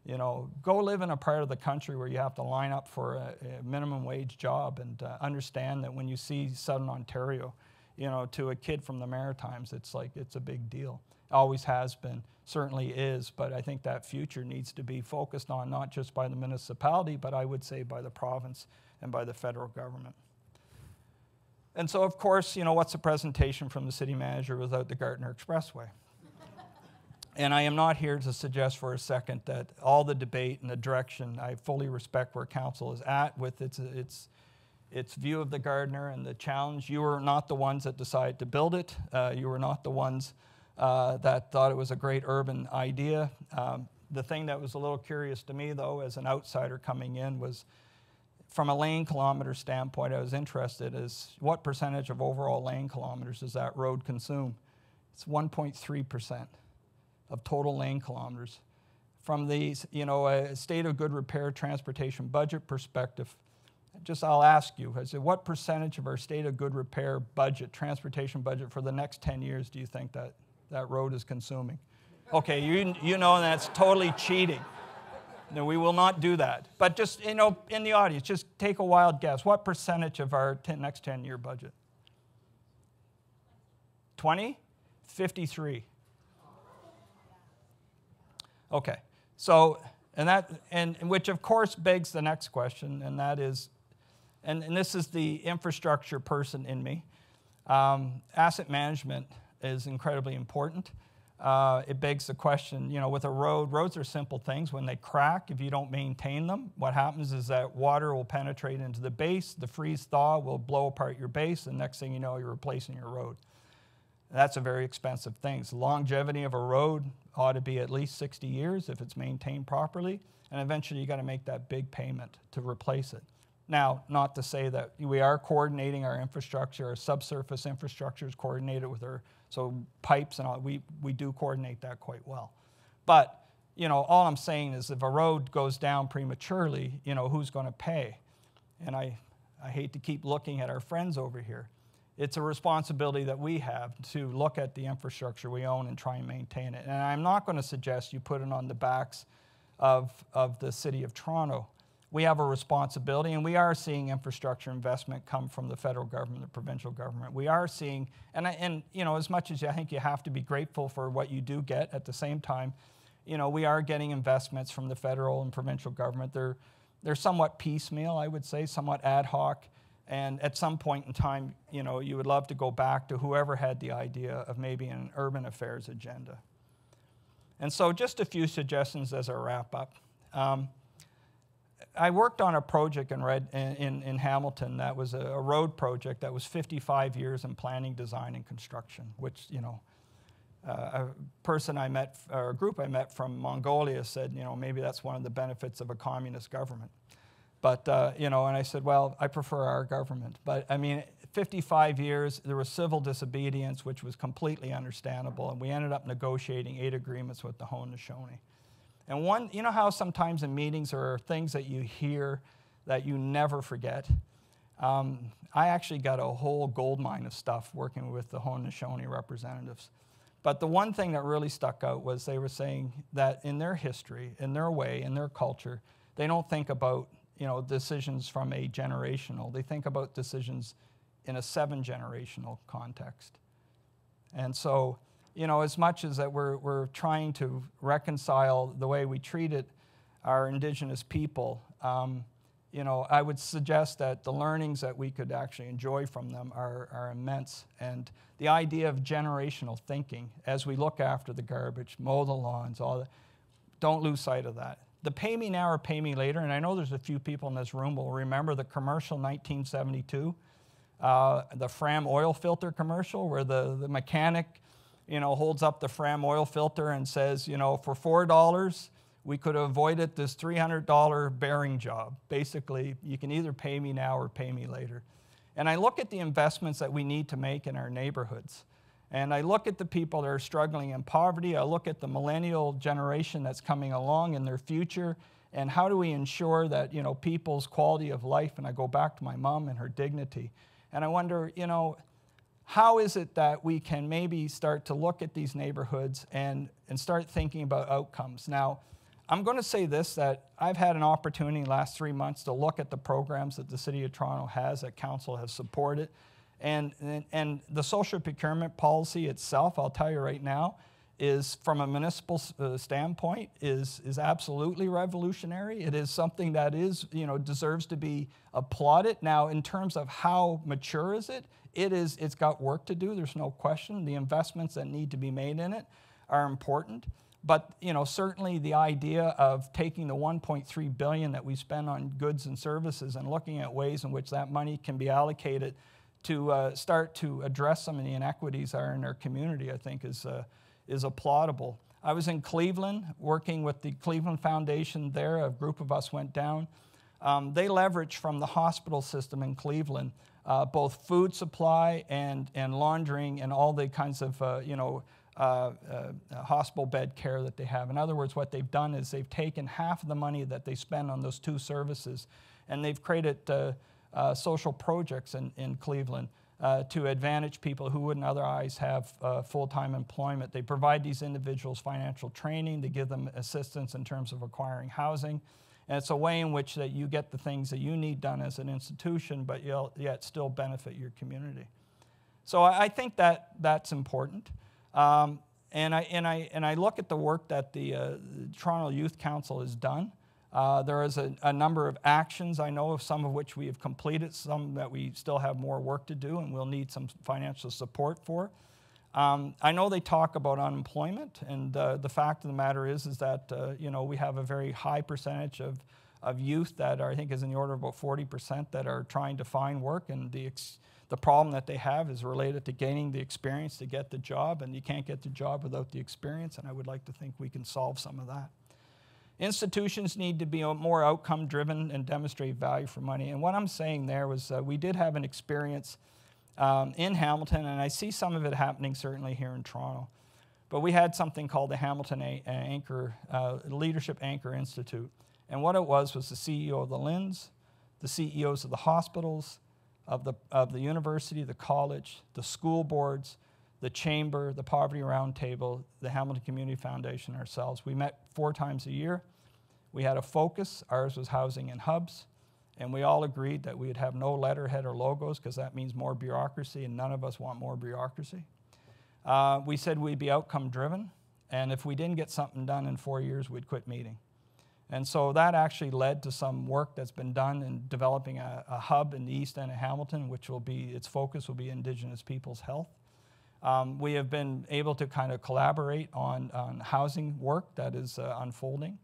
You know, go live in a part of the country where you have to line up for a minimum wage job and understand that when you see Southern Ontario, you know, to a kid from the Maritimes, it's like, it's a big deal. Always has been, certainly is, but I think that future needs to be focused on not just by the municipality, but I would say by the province and by the federal government. And so, of course, you know, what's a presentation from the city manager without the Gardiner Expressway? And I am not here to suggest for a second that all the debate and the direction, I fully respect where council is at with its view of the Gardiner and the challenge. You were not the ones that decided to build it. You were not the ones that thought it was a great urban idea. The thing that was a little curious to me, though, as an outsider coming in was, from a lane kilometer standpoint, I was interested is what percentage of overall lane kilometers does that road consume? It's 1.3% of total lane kilometers. From the, you know, a state of good repair transportation budget perspective, just I'll ask you, I said, what percentage of our state of good repair budget, transportation budget for the next 10 years do you think that that road is consuming? Okay, you know that's totally cheating. No, we will not do that. But just, you know, in the audience, just take a wild guess. What percentage of our next 10-year budget? 20? 53. Okay, so, and which of course begs the next question, and that is, and this is the infrastructure person in me, asset management is incredibly important. It begs the question, you know, with a road, roads are simple things. When they crack, if you don't maintain them, what happens is that water will penetrate into the base, the freeze-thaw will blow apart your base, and next thing you know, you're replacing your road. That's a very expensive thing. So longevity of a road ought to be at least 60 years if it's maintained properly, and eventually you got to make that big payment to replace it. Now, not to say that we are coordinating our infrastructure, our subsurface infrastructure is coordinated with our, so pipes and all, we do coordinate that quite well. But, you know, all I'm saying is if a road goes down prematurely, you know, who's going to pay? And I hate to keep looking at our friends over here. It's a responsibility that we have to look at the infrastructure we own and try and maintain it. And I'm not going to suggest you put it on the backs of the City of Toronto. We have a responsibility, and we are seeing infrastructure investment come from the federal government, the provincial government. We are seeing, and you know, as much as I think you have to be grateful for what you do get, at the same time, you know, we are getting investments from the federal and provincial government. They're somewhat piecemeal, I would say, somewhat ad hoc. And at some point in time, you know, you would love to go back to whoever had the idea of maybe an urban affairs agenda. And so just a few suggestions as I wrap up. I worked on a project in Hamilton that was a road project that was 55 years in planning, design, and construction, which, you know, a person I met, or a group I met from Mongolia said, you know, maybe that's one of the benefits of a communist government. But, you know, and I said, well, I prefer our government. But, I mean, 55 years, there was civil disobedience, which was completely understandable, and we ended up negotiating 8 agreements with the Haudenosaunee. And one, you know how sometimes in meetings there are things that you hear that you never forget? I actually got a whole gold mine of stuff working with the Haudenosaunee representatives. But the one thing that really stuck out was they were saying that in their history, in their way, in their culture, they don't think about, you know, decisions from a generational. They think about decisions in a 7-generational context. And so, you know, as much as that we're trying to reconcile the way we treated our Indigenous people, you know, I would suggest that the learnings that we could actually enjoy from them are immense. And the idea of generational thinking, as we look after the garbage, mow the lawns, all that, don't lose sight of that. The pay me now or pay me later, and I know there's a few people in this room will remember the commercial 1972, the Fram oil filter commercial where the mechanic, you know, holds up the Fram oil filter and says, you know, for $4, we could have avoided this $300 bearing job. Basically, you can either pay me now or pay me later. And I look at the investments that we need to make in our neighborhoods. And I look at the people that are struggling in poverty. I look at the millennial generation that's coming along in their future. And how do we ensure that, you know, people's quality of life? And I go back to my mom and her dignity. And I wonder, you know, how is it that we can maybe start to look at these neighborhoods and start thinking about outcomes? Now, I'm going to say this, that I've had an opportunity in the last 3 months to look at the programs that the City of Toronto has, that Council has supported. And the social procurement policy itself, I'll tell you right now, is from a municipal standpoint is absolutely revolutionary. It is something that is, you know, deserves to be applauded. Now, in terms of how mature is it, it's got work to do. There's no question. The investments that need to be made in it are important. But, you know, certainly the idea of taking the $1.3 billion that we spend on goods and services and looking at ways in which that money can be allocated to start to address some of the inequities that are in our community, I think is applaudable. I was in Cleveland working with the Cleveland Foundation there. A group of us went down. They leveraged from the hospital system in Cleveland both food supply and laundering and all the kinds of, you know, hospital bed care that they have. In other words, what they've done is they've taken half of the money that they spend on those two services, and they've created social projects in Cleveland to advantage people who wouldn't otherwise have full-time employment. They provide these individuals financial training, they give them assistance in terms of acquiring housing, and it's a way in which that you get the things that you need done as an institution, but you'll yet still benefit your community. So I think that that's important. And I look at the work that the Toronto Youth Council has done. There is a number of actions I know of, some of which we have completed, some that we still have more work to do and we'll need some financial support for. I know they talk about unemployment, and the fact of the matter is that you know, we have a very high percentage of youth that are, I think is in the order of about 40%, that are trying to find work, and the problem that they have is related to gaining the experience to get the job, and you can't get the job without the experience, and I would like to think we can solve some of that. Institutions need to be more outcome-driven and demonstrate value for money, and what I'm saying there was we did have an experience in Hamilton, and I see some of it happening certainly here in Toronto, but we had something called the Hamilton Leadership Anchor Institute, and what it was the CEO of the LINs, the CEOs of the hospitals, of the university, the college, the school boards, the chamber, the Poverty Roundtable, the Hamilton Community Foundation, ourselves. We met 4 times a year. We had a focus. Ours was housing and hubs. And we all agreed that we would have no letterhead or logos, because that means more bureaucracy, and none of us want more bureaucracy. We said we'd be outcome driven. And if we didn't get something done in 4 years, we'd quit meeting. And so that actually led to some work that's been done in developing a hub in the east end of Hamilton, which will be, its focus will be Indigenous people's health. We have been able to kind of collaborate on housing work that is unfolding.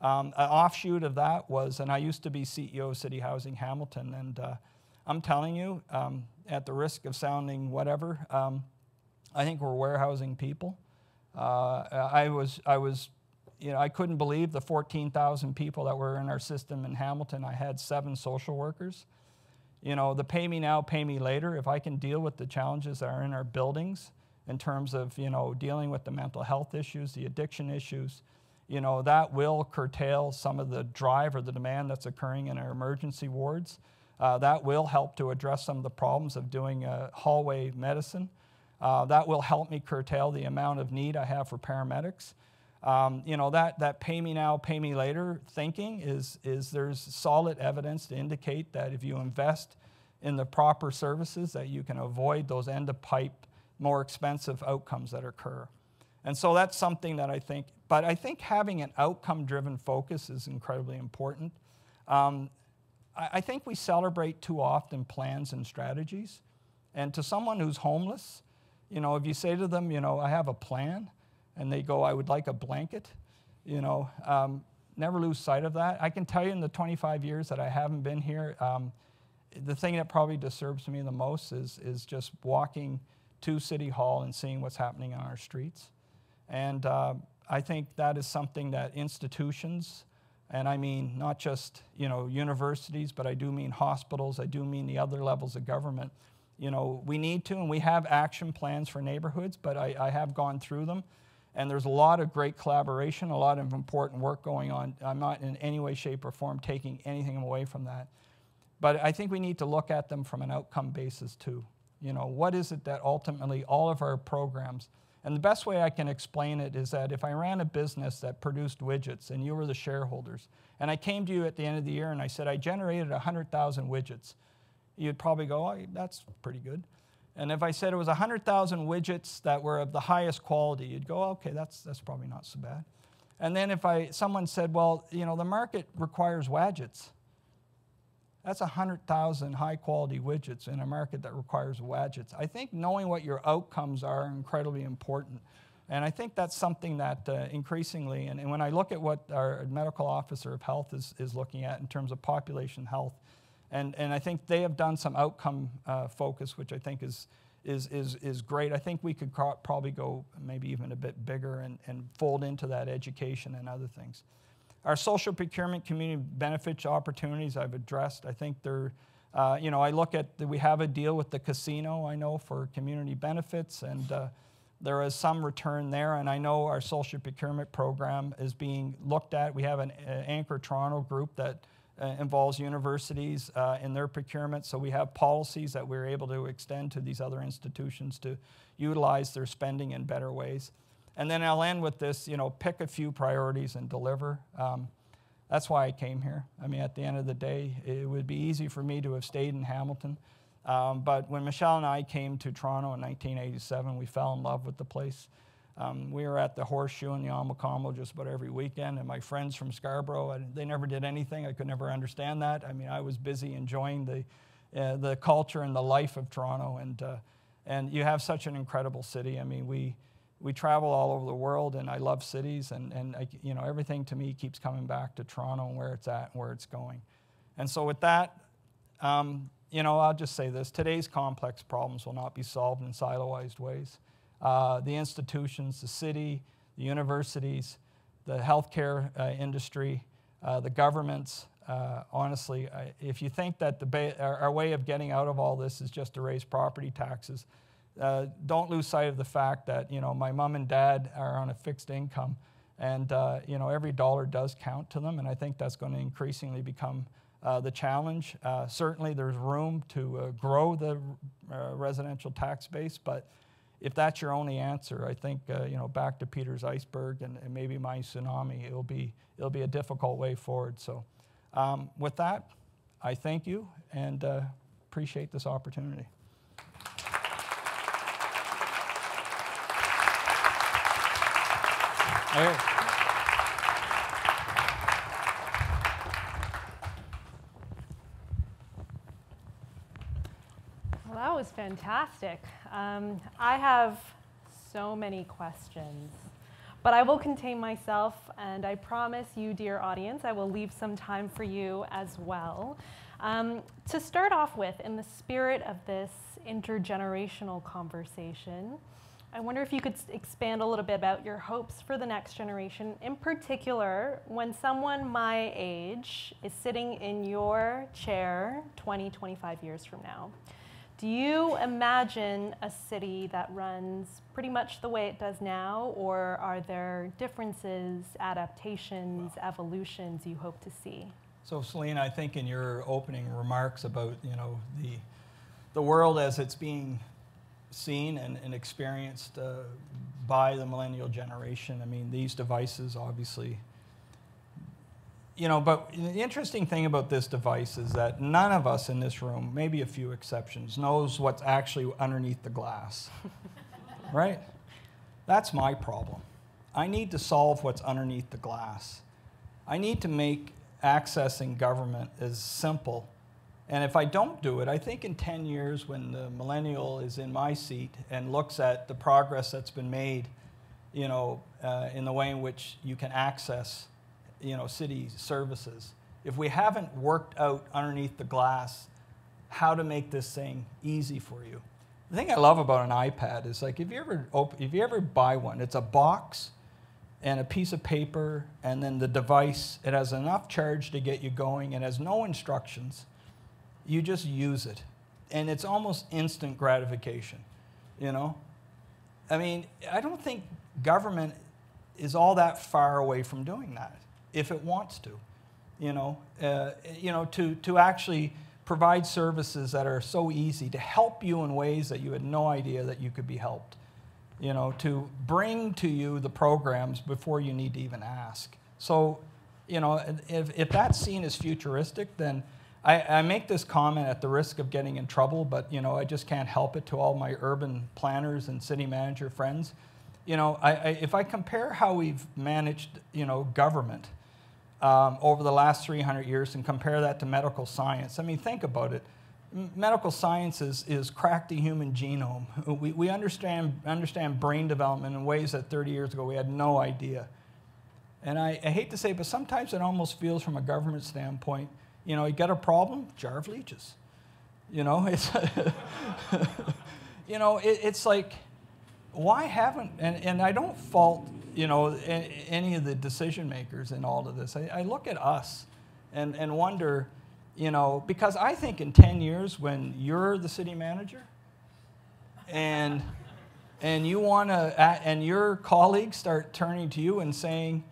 An offshoot of that was, and I used to be CEO of City Housing Hamilton, and I'm telling you, at the risk of sounding whatever, I think we're warehousing people. You know, I couldn't believe the 14,000 people that were in our system in Hamilton. I had 7 social workers. You know, the pay me now, pay me later. If I can deal with the challenges that are in our buildings in terms of, you know, dealing with the mental health issues, the addiction issues, you know, that will curtail some of the drive or the demand that's occurring in our emergency wards. That will help to address some of the problems of doing hallway medicine. That will help me curtail the amount of need I have for paramedics. You know, that pay me now, pay me later thinking is there's solid evidence to indicate that if you invest in the proper services, that you can avoid those end-of-pipe, more expensive outcomes that occur. And so that's something that I think, but I think having an outcome-driven focus is incredibly important. I think we celebrate too often plans and strategies. And to someone who's homeless, you know, if you say to them, you know, I have a plan, and they go, I would like a blanket, you know, never lose sight of that. I can tell you in the 25 years that I haven't been here, the thing that probably disturbs me the most is just walking to City Hall and seeing what's happening on our streets. And I think that is something that institutions, and I mean not just, you know, universities, but I do mean hospitals, I do mean the other levels of government, you know, we need to, and we have action plans for neighborhoods, but I have gone through them. And there's a lot of great collaboration, a lot of important work going on. I'm not in any way, shape, or form taking anything away from that. But I think we need to look at them from an outcome basis too. You know, what is it that ultimately all of our programs, and the best way I can explain it is that if I ran a business that produced widgets and you were the shareholders, and I came to you at the end of the year and I said, I generated 100,000 widgets, you'd probably go, oh, that's pretty good. And if I said it was 100,000 widgets that were of the highest quality, you'd go, okay, that's probably not so bad. And then if someone said, well, you know, the market requires widgets. That's 100,000 high-quality widgets in a market that requires widgets. I think knowing what your outcomes are incredibly important. And I think that's something that increasingly, and when I look at what our medical officer of health is looking at in terms of population health, and I think they have done some outcome focus, which I think is great. I think we could probably go maybe even a bit bigger and fold into that education and other things. Our social procurement community benefits opportunities I've addressed. I think they're, you know, I look at, we have a deal with the casino, I know, for community benefits, and there is some return there, and I know our social procurement program is being looked at. We have an Anchor Toronto group that involves universities in their procurement, so we have policies that we're able to extend to these other institutions to utilize their spending in better ways. And then I'll end with this, you know, pick a few priorities and deliver. That's why I came here. I mean, at the end of the day, it would be easy for me to have stayed in Hamilton. But when Michelle and I came to Toronto in 1987, we fell in love with the place. We were at the Horseshoe and the Omecombo just about every weekend, and my friends from Scarborough, they never did anything. I could never understand that. I mean, I was busy enjoying the culture and the life of Toronto, and you have such an incredible city. I mean, we travel all over the world, and I love cities, and you know, everything to me keeps coming back to Toronto and where it's at and where it's going. And so with that, you know, I'll just say this. Today's complex problems will not be solved in siloized ways. The institutions, the city, the universities, the healthcare industry, the governments, honestly, if you think that our way of getting out of all this is just to raise property taxes, don't lose sight of the fact that, you know, my mom and dad are on a fixed income, and, you know, every dollar does count to them, and I think that's going to increasingly become the challenge. Certainly there's room to grow the residential tax base, but if that's your only answer, I think, you know, back to Peter's iceberg and maybe my tsunami, it'll be a difficult way forward. So with that, I thank you and appreciate this opportunity. Right. Well, that was fantastic. I have so many questions, but I will contain myself, and I promise you, dear audience, I will leave some time for you as well. To start off with, in the spirit of this intergenerational conversation, I wonder if you could expand a little bit about your hopes for the next generation, in particular when someone my age is sitting in your chair 20, 25 years from now. Do you imagine a city that runs pretty much the way it does now, or are there differences, adaptations, evolutions you hope to see? So, Selena, I think in your opening remarks about, you know, the world as it's being seen and experienced by the millennial generation. I mean, these devices obviously, you know, but the interesting thing about this device is that none of us in this room, maybe a few exceptions, knows what's actually underneath the glass, right? That's my problem. I need to solve what's underneath the glass. I need to make accessing government as simple. And if I don't do it, I think in 10 years when the millennial is in my seat and looks at the progress that's been made, you know, in the way in which you can access, you know, city services, if we haven't worked out underneath the glass how to make this thing easy for you. The thing I love about an iPad is, like, if you ever buy one, it's a box and a piece of paper, and then the device, it has enough charge to get you going. It has no instructions. You just use it, and it's almost instant gratification, you know? I mean, I don't think government is all that far away from doing that, if it wants to, you know? To actually provide services that are so easy, to help you in ways that you had no idea that you could be helped, you know, to bring to you the programs before you need to even ask. So, you know, if that's seen as futuristic, then I make this comment at the risk of getting in trouble, but, you know, I just can't help it to all my urban planners and city manager friends. You know, if I compare how we've managed, you know, government over the last 300 years and compare that to medical science, I mean, think about it. Medical science is crack the human genome. We understand brain development in ways that 30 years ago we had no idea. And I hate to say it, but sometimes it almost feels from a government standpoint, you know, you got a problem, jar of leeches. You know, it's, you know, it's like, why haven't, and I don't fault, you know, any of the decision makers in all of this. I look at us and wonder, you know, because I think in 10 years when you're the city manager and and you want to, and your colleagues start turning to you and saying,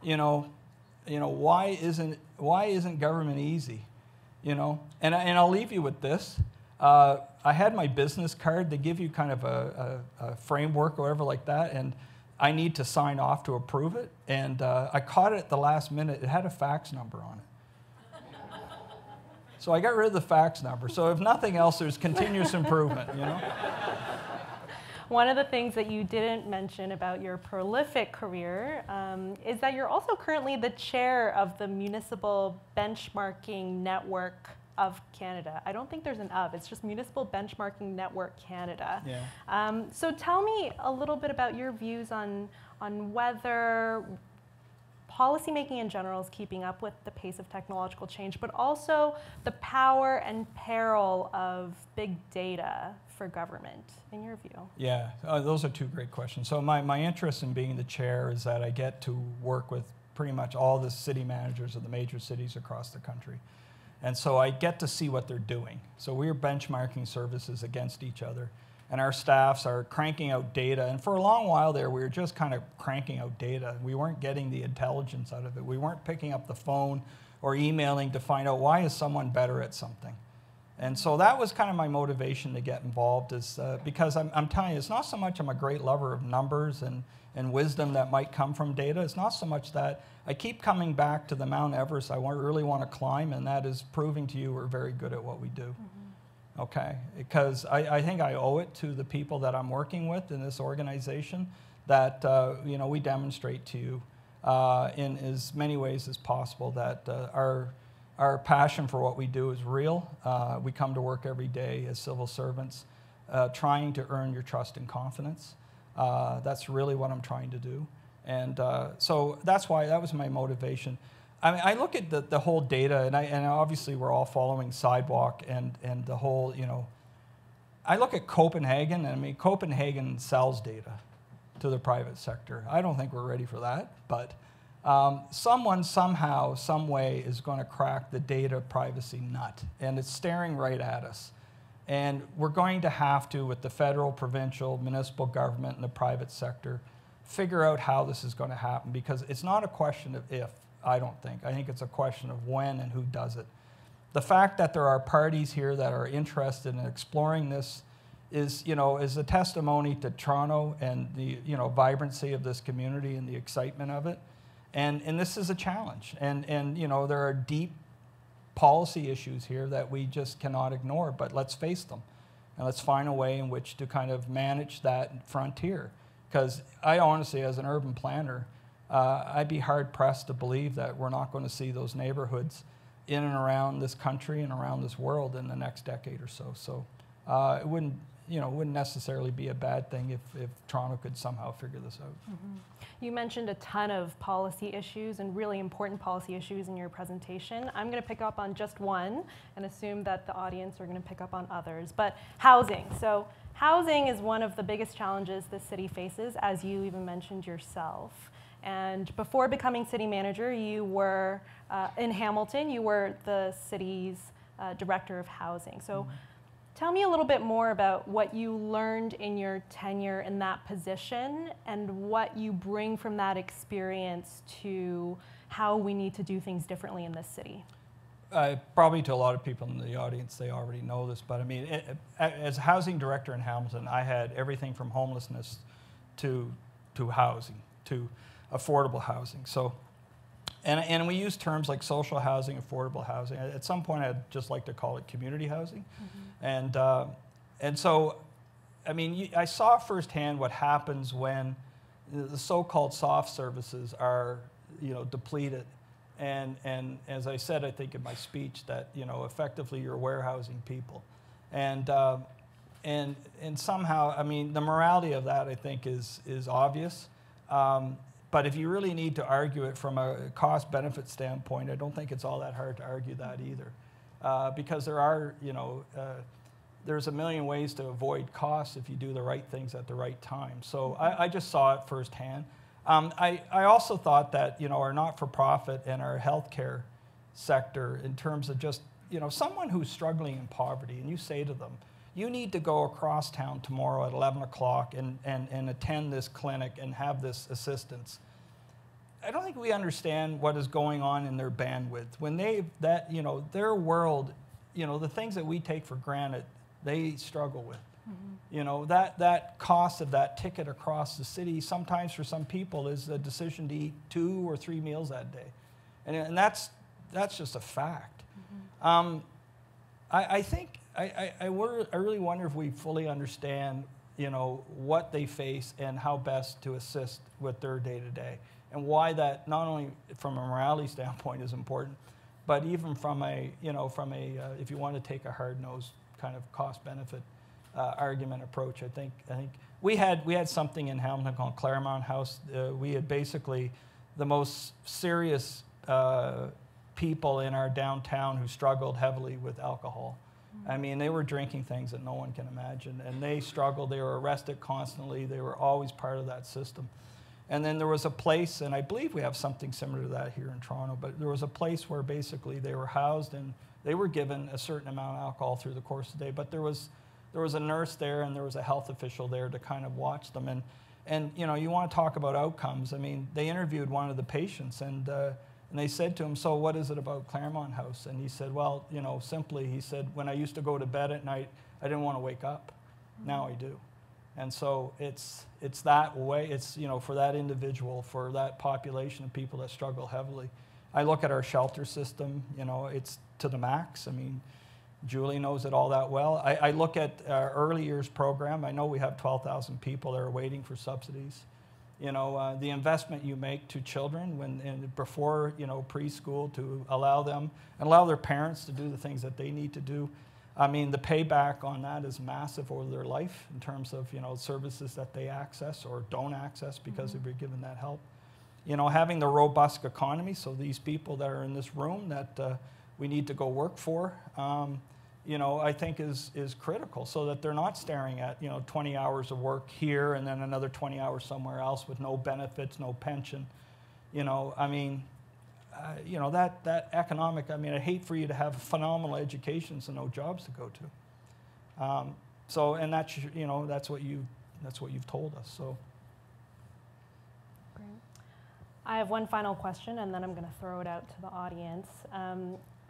why isn't government easy, And I'll leave you with this. I had my business card. They give you kind of a framework or whatever like that, and I need to sign off to approve it. And I caught it at the last minute. It had a fax number on it. So I got rid of the fax number. So if nothing else, there's continuous improvement, One of the things that you didn't mention about your prolific career is that you're also currently the chair of the Municipal Benchmarking Network of Canada. I don't think there's an of, it's just Municipal Benchmarking Network Canada. Yeah. So tell me a little bit about your views on whether policymaking in general is keeping up with the pace of technological change, but also the power and peril of big data for government, in your view? Yeah, those are two great questions. So my interest in being the chair is that I get to work with pretty much all the city managers of the major cities across the country. And so I get to see what they're doing. So we're benchmarking services against each other, and our staffs are cranking out data. And for a long while there, we were just kind of cranking out data. We weren't getting the intelligence out of it. We weren't picking up the phone or emailing to find out why is someone better at something. And so that was kind of my motivation to get involved, is because I'm telling you, it's not so much I'm a great lover of numbers and wisdom that might come from data. It's not so much that. I keep coming back to the Mount Everest I really want to climb, and that is proving to you we're very good at what we do. Mm-hmm. Okay? Because I think I owe it to the people that I'm working with in this organization that we demonstrate to you in as many ways as possible that our passion for what we do is real. We come to work every day as civil servants, trying to earn your trust and confidence. That's really what I'm trying to do. And so that's why that was my motivation. I mean, I look at the whole data, and obviously we're all following Sidewalk and the whole, I look at Copenhagen, and I mean, Copenhagen sells data to the private sector. I don't think we're ready for that, but someone, somehow, some way is going to crack the data privacy nut, and it's staring right at us. And we're going to have to, with the federal, provincial, municipal government, and the private sector, figure out how this is going to happen, because it's not a question of if, I don't think. I think it's a question of when and who does it. The fact that there are parties here that are interested in exploring this is a testimony to Toronto and the vibrancy of this community and the excitement of it. And this is a challenge. And there are deep policy issues here that we just cannot ignore, but let's face them. And let's find a way in which to kind of manage that frontier. Because I honestly, as an urban planner, I'd be hard-pressed to believe that we're not going to see those neighborhoods in and around this country and around this world in the next decade or so. So it wouldn't, wouldn't necessarily be a bad thing if Toronto could somehow figure this out. Mm-hmm. You mentioned a ton of policy issues and really important policy issues in your presentation. I'm going to pick up on just one and assume that the audience are going to pick up on others. But housing. So housing is one of the biggest challenges the city faces, as you even mentioned yourself. And before becoming city manager, you were in Hamilton. You were the city's director of housing. So. Mm-hmm. Tell me a little bit more about what you learned in your tenure in that position and what you bring from that experience to how we need to do things differently in this city. Probably to a lot of people in the audience, they already know this, but I mean, as housing director in Hamilton, I had everything from homelessness to housing, to affordable housing. So, and we use terms like social housing, affordable housing. At some point, I'd just like to call it community housing. Mm-hmm. And so, I mean, I saw firsthand what happens when the so-called soft services are, depleted. And as I said, I think in my speech that, effectively you're warehousing people. And somehow, I mean, the morality of that, I think, is obvious. But if you really need to argue it from a cost-benefit standpoint, I don't think it's all that hard to argue that either, because there are, there's a million ways to avoid costs if you do the right things at the right time. So I just saw it firsthand. I also thought that our not-for-profit and our healthcare sector, in terms of just someone who's struggling in poverty, and you say to them, you need to go across town tomorrow at 11 o'clock and attend this clinic and have this assistance. I don't think we understand what is going on in their bandwidth. When they, that, you know, their world, you know, the things that we take for granted, they struggle with. Mm-hmm. You know, that cost of that ticket across the city, sometimes for some people is the decision to eat 2 or 3 meals that day. And that's just a fact. Mm-hmm. I really wonder if we fully understand, you know, what they face and how best to assist with their day-to-day, and why that not only from a morality standpoint is important, but even from a, you know, from a, if you want to take a hard-nosed kind of cost-benefit argument approach, I think we had something in Hamilton called Claremont House. We had basically the most serious people in our downtown who struggled heavily with alcohol. I mean, they were drinking things that no one can imagine, and they struggled. They were arrested constantly. They were always part of that system. And then there was a place, and I believe we have something similar to that here in Toronto, but there was a place where basically they were housed and they were given a certain amount of alcohol through the course of the day, but there was a nurse there and there was a health official there to kind of watch them. And you know, you want to talk about outcomes. I mean, they interviewed one of the patients, and they said to him, so what is it about Claremont House? And he said, well, you know, simply, he said, when I used to go to bed at night, I didn't want to wake up. Now I do. And so it's that way. It's, you know, for that individual, for that population of people that struggle heavily. I look at our shelter system, you know, it's to the max. I mean, Julie knows it all that well. I look at our early years program. I know we have 12,000 people that are waiting for subsidies. You know, the investment you make to children before, you know, preschool, to allow them and allow their parents to do the things that they need to do. I mean, the payback on that is massive over their life in terms of, you know, services that they access or don't access because mm-hmm. they were given that help. You know, having the robust economy, so these people that are in this room that we need to go work for, you know, I think is critical, so that they're not staring at, you know, 20 hours of work here and then another 20 hours somewhere else with no benefits, no pension. You know, I mean, you know, that economic, I mean, I hate for you to have phenomenal educations and no jobs to go to. So, and that's, you know, that's what you've told us, so. Great. I have one final question and then I'm gonna throw it out to the audience.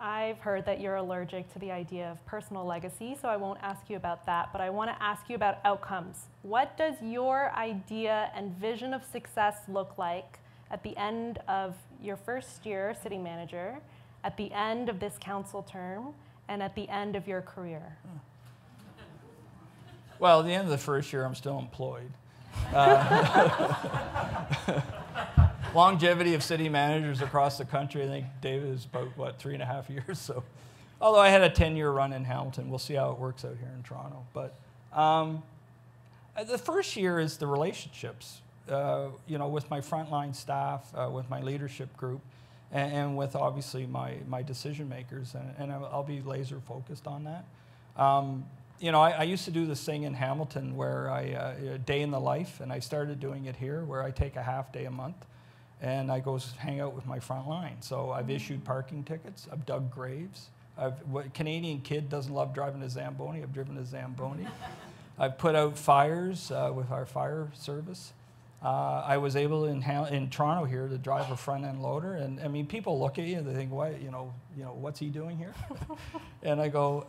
I've heard that you're allergic to the idea of personal legacy, so I won't ask you about that, but I want to ask you about outcomes. What does your idea and vision of success look like at the end of your first year city manager, at the end of this council term, and at the end of your career? Well, at the end of the first year, I'm still employed. Longevity of city managers across the country, I think David is about, what, 3.5 years? So, although I had a 10-year run in Hamilton, we'll see how it works out here in Toronto. But the first year is the relationships, you know, with my frontline staff, with my leadership group, and with obviously my decision makers, and I'll be laser focused on that. You know, I used to do this thing in Hamilton where a day in the life, and I started doing it here, where I take a half day a month. And I go hang out with my front line. So I've issued parking tickets. I've dug graves. A Canadian kid doesn't love driving a Zamboni. I've driven a Zamboni. I've put out fires with our fire service. I was able in Toronto here to drive a front-end loader. And I mean, people look at you and they think, "Why? You know, what's he doing here?" And I go,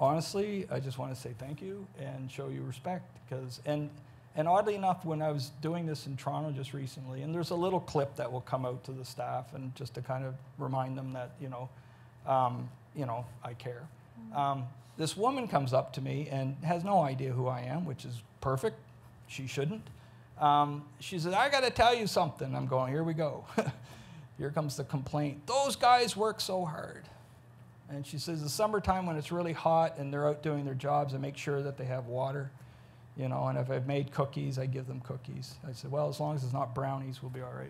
honestly, I just want to say thank you and show you respect, because And oddly enough, when I was doing this in Toronto just recently, and there's a little clip that will come out to the staff, and just to kind of remind them that, you know, I care. This woman comes up to me and has no idea who I am, which is perfect. She shouldn't. She said, "I got to tell you something." I'm going, "Here we go." Here comes the complaint. "Those guys work so hard." And she says, "The summertime when it's really hot and they're out doing their jobs, and make sure that they have water. You know, and if I've made cookies, I give them cookies." I said, "Well, as long as it's not brownies, we'll be all right."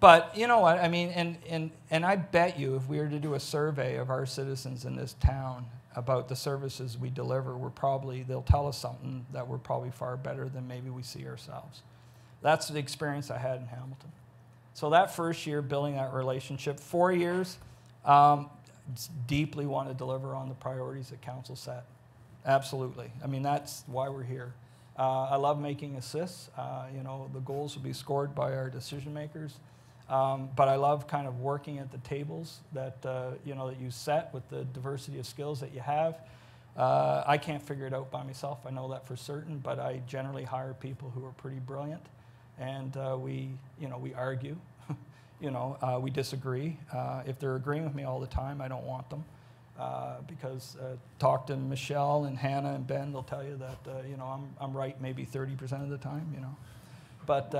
But you know what, I mean, and I bet you if we were to do a survey of our citizens in this town about the services we deliver, they'll tell us something that we're probably far better than maybe we see ourselves. That's the experience I had in Hamilton. So that first year, building that relationship. 4 years, deeply want to deliver on the priorities that council set. Absolutely. I mean, that's why we're here. I love making assists. You know, the goals will be scored by our decision makers. But I love kind of working at the tables that, you know, that you set with the diversity of skills that you have. I can't figure it out by myself. I know that for certain, but I generally hire people who are pretty brilliant. And we argue, you know, we disagree. If they're agreeing with me all the time, I don't want them. Because talk to Michelle and Hannah and Ben, they'll tell you that, you know, I'm right maybe 30% of the time, you know. But,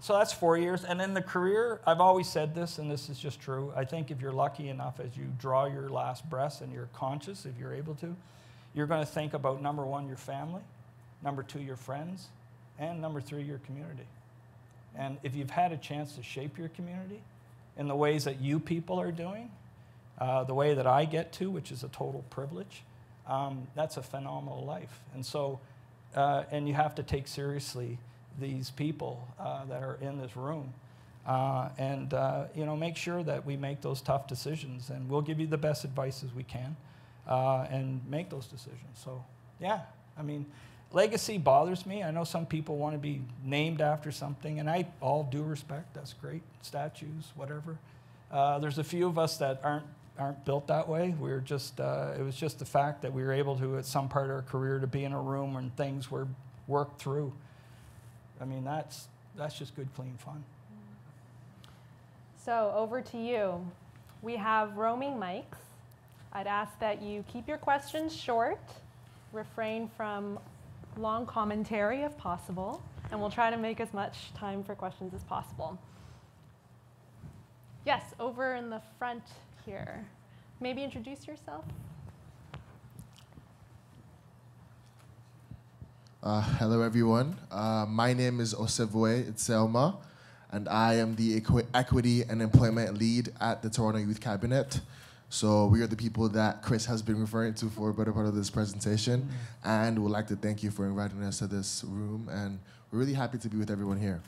so that's 4 years. And in the career, I've always said this, and this is just true. I think if you're lucky enough as you draw your last breath and you're conscious, if you're able to, you're going to think about, number one, your family, number two, your friends, and number three, your community. And if you've had a chance to shape your community in the ways that you people are doing, the way that I get to, which is a total privilege, that's a phenomenal life. And so, and you have to take seriously these people that are in this room you know, make sure that we make those tough decisions, and we'll give you the best advice as we can and make those decisions. So, yeah, I mean, legacy bothers me. I know some people want to be named after something, and I all due respect, that's great, statues, whatever. There's a few of us that aren't built that way. We're just, it was just the fact that we were able to, at some part of our career, to be in a room when things were worked through. I mean, that's just good, clean fun. So over to you. We have roaming mics. I'd ask that you keep your questions short, refrain from long commentary if possible, and we'll try to make as much time for questions as possible. Yes, over in the front here. Maybe introduce yourself. Hello, everyone. My name is Osevwe Itselma, and I am the Equity and Employment Lead at the Toronto Youth Cabinet. So we are the people that Chris has been referring to for a better part of this presentation, and we'd like to thank you for inviting us to this room, and we're really happy to be with everyone here.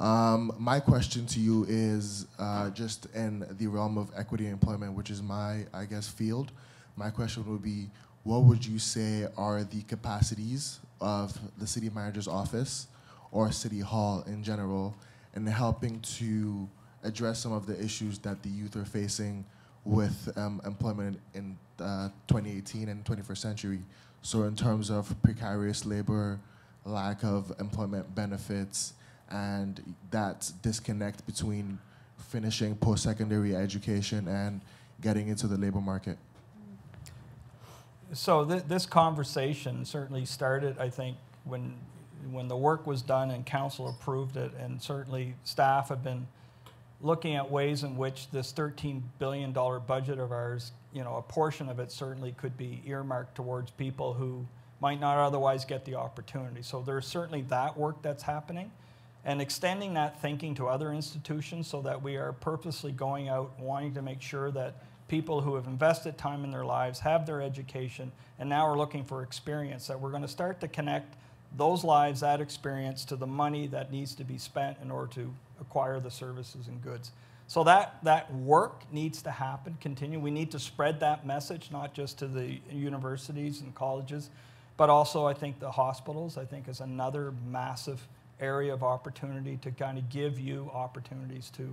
My question to you is just in the realm of equity and employment, which is my, I guess, field. My question would be, what would you say are the capacities of the city manager's office or city hall in general in helping to address some of the issues that the youth are facing with employment in 2018 and 21st century? So in terms of precarious labor, lack of employment benefits, and that disconnect between finishing post-secondary education and getting into the labor market. So this conversation certainly started, I think, when the work was done and council approved it, and certainly staff have been looking at ways in which this $13 billion budget of ours, you know, a portion of it certainly could be earmarked towards people who might not otherwise get the opportunity. So there's certainly that work that's happening. And extending that thinking to other institutions so that we are purposely going out wanting to make sure that people who have invested time in their lives have their education and now are looking for experience, that we're going to start to connect those lives, that experience, to the money that needs to be spent in order to acquire the services and goods. So that work needs to happen, continue. We need to spread that message, not just to the universities and colleges, but also I think the hospitals, I think, is another massive area of opportunity to kind of give you opportunities to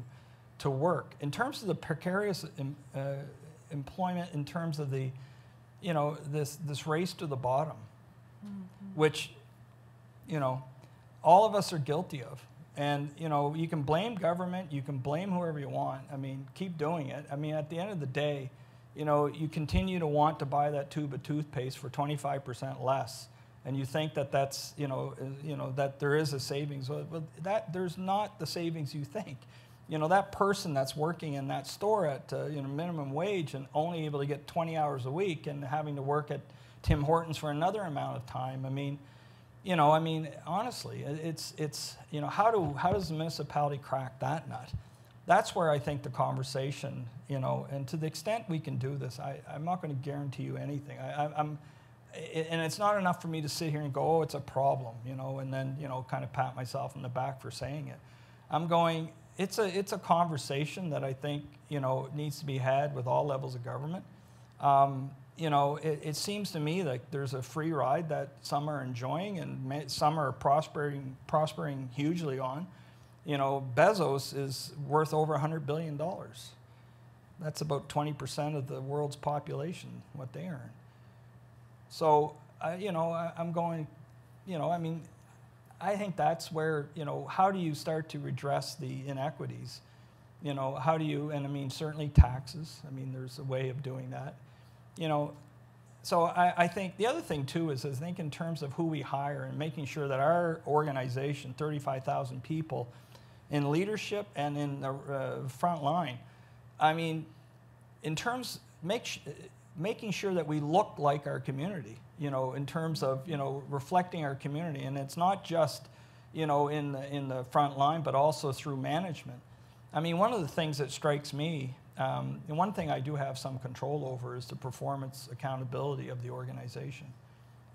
work. In terms of the precarious employment, in terms of the, you know, this race to the bottom, which, you know, all of us are guilty of. And, you know, you can blame government, you can blame whoever you want. I mean, keep doing it. I mean, at the end of the day, you know, you continue to want to buy that tube of toothpaste for 25% less. And you think that that's, you know, that there is a savings. Well, that there's not the savings you think. You know, that person that's working in that store at, you know, minimum wage and only able to get 20 hours a week and having to work at Tim Hortons for another amount of time. I mean, you know, I mean, honestly, it's you know, how does the municipality crack that nut? That's where I think the conversation, you know, and to the extent we can do this, I'm not going to guarantee you anything. And it's not enough for me to sit here and go, oh, it's a problem, you know, and then, you know, kind of pat myself on the back for saying it. I'm going, it's a conversation that I think, you know, needs to be had with all levels of government. You know, it seems to me like there's a free ride that some are enjoying and some are prospering hugely on. You know, Bezos is worth over $100 billion. That's about 20% of the world's population, what they earn. So, you know, I'm going, you know, I mean, I think that's where, you know, how do you start to redress the inequities? You know, how do you, and I mean, certainly taxes. I mean, there's a way of doing that. You know, so I think the other thing, too, is I think in terms of who we hire and making sure that our organization, 35,000 people in leadership and in the front line, I mean, in terms, making sure that we look like our community, you know, in terms of, you know, reflecting our community. And it's not just, you know, in the front line, but also through management. I mean, one of the things that strikes me, and one thing I do have some control over is the performance accountability of the organization.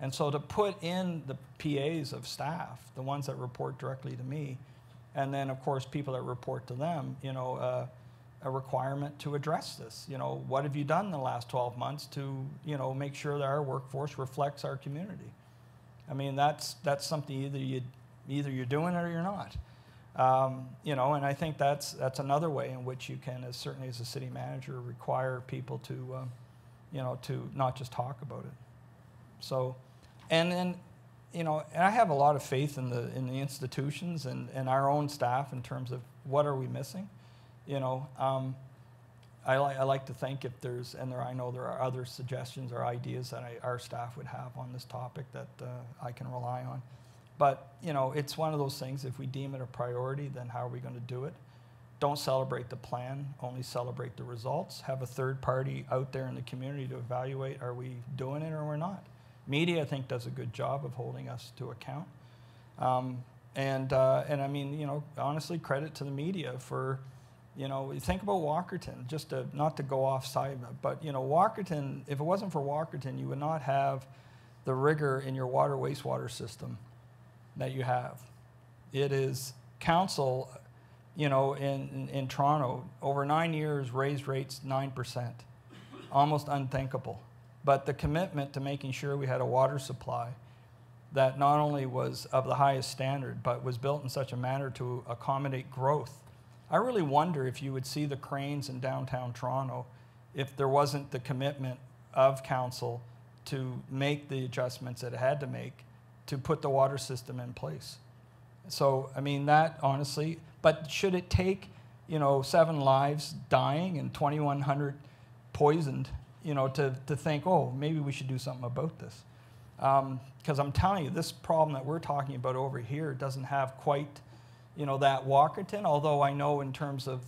And so to put in the PAs of staff, the ones that report directly to me, and then, of course, people that report to them, you know, a requirement to address this. You know, what have you done in the last 12 months to, you know, make sure that our workforce reflects our community? I mean, that's something either you're doing it or you're not. You know, and I think that's another way in which you can, as certainly as a city manager, require people to, you know, to not just talk about it. So, and then, you know, and I have a lot of faith in the institutions and our own staff in terms of what are we missing. You know, I like to think if there's, and I know there are other suggestions or ideas that our staff would have on this topic that I can rely on. But, you know, it's one of those things, if we deem it a priority, then how are we going to do it? Don't celebrate the plan, only celebrate the results. Have a third party out there in the community to evaluate, are we doing it or we're not? Media, I think, does a good job of holding us to account. And I mean, you know, honestly, credit to the media for, you know, think about Walkerton, just to, not to go off side, but, you know, Walkerton, if it wasn't for Walkerton, you would not have the rigor in your water wastewater system that you have. It is council, you know, in Toronto, over 9 years, raised rates 9%, almost unthinkable. But the commitment to making sure we had a water supply that not only was of the highest standard, but was built in such a manner to accommodate growth. I really wonder if you would see the cranes in downtown Toronto if there wasn't the commitment of council to make the adjustments that it had to make to put the water system in place. So, I mean, that honestly, but should it take, you know, 7 lives dying and 2,100 poisoned, you know, to think, oh, maybe we should do something about this? Because I'm telling you, this problem that we're talking about over here doesn't have quite, you know, that Walkerton, although I know in terms of,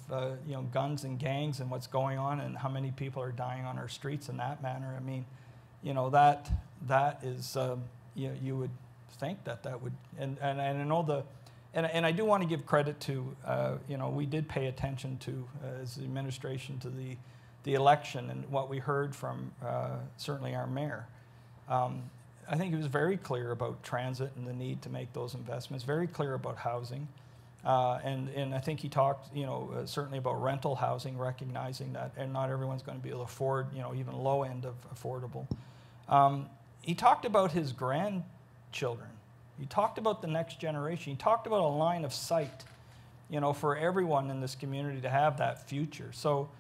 you know, guns and gangs and what's going on and how many people are dying on our streets in that manner, I mean, you know, that is, you would think that would, and I know the, and I do want to give credit to, you know, we did pay attention to, as the administration, to the election and what we heard from certainly our mayor. I think he was very clear about transit and the need to make those investments, very clear about housing. And I think he talked, you know, certainly about rental housing, recognizing that, and not everyone's going to be able to afford, you know, even low end of affordable. He talked about his grandchildren. He talked about the next generation. He talked about a line of sight, you know, for everyone in this community to have that future. So,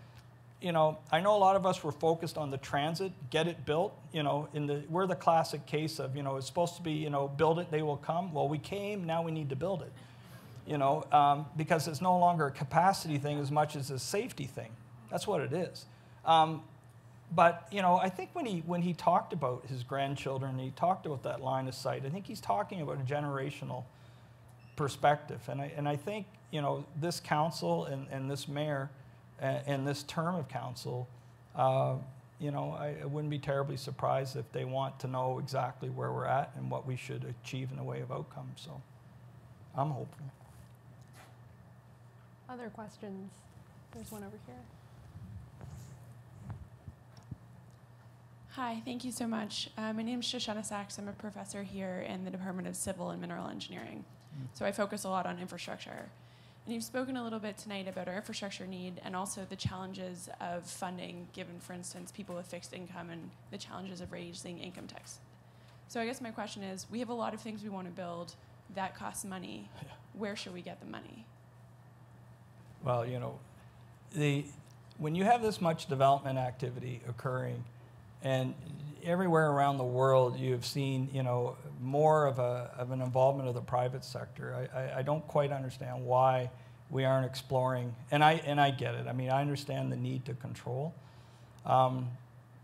you know, I know a lot of us were focused on the transit, get it built, you know, we're the classic case of, you know, it's supposed to be, you know, build it, they will come. Well, we came, now we need to build it, you know, because it's no longer a capacity thing as much as a safety thing. That's what it is. But, you know, I think when he talked about his grandchildren, he talked about that line of sight, I think he's talking about a generational perspective. And I think, you know, this council and this mayor and this term of council, you know, I wouldn't be terribly surprised if they want to know exactly where we're at and what we should achieve in the way of outcome. So I'm hopeful. Other questions? There's one over here. Hi, thank you so much. My name is Shoshana Sachs. I'm a professor here in the Department of Civil and Mineral Engineering. So I focus a lot on infrastructure. You've spoken a little bit tonight about our infrastructure need and also the challenges of funding, given, for instance, people with fixed income and the challenges of raising income tax. So I guess my question is, we have a lot of things we want to build that costs money. Yeah. Where should we get the money? Well, you know, when you have this much development activity occurring, and everywhere around the world you've seen, you know, more of an involvement of the private sector. I don't quite understand why we aren't exploring, and I get it. I mean, I understand the need to control,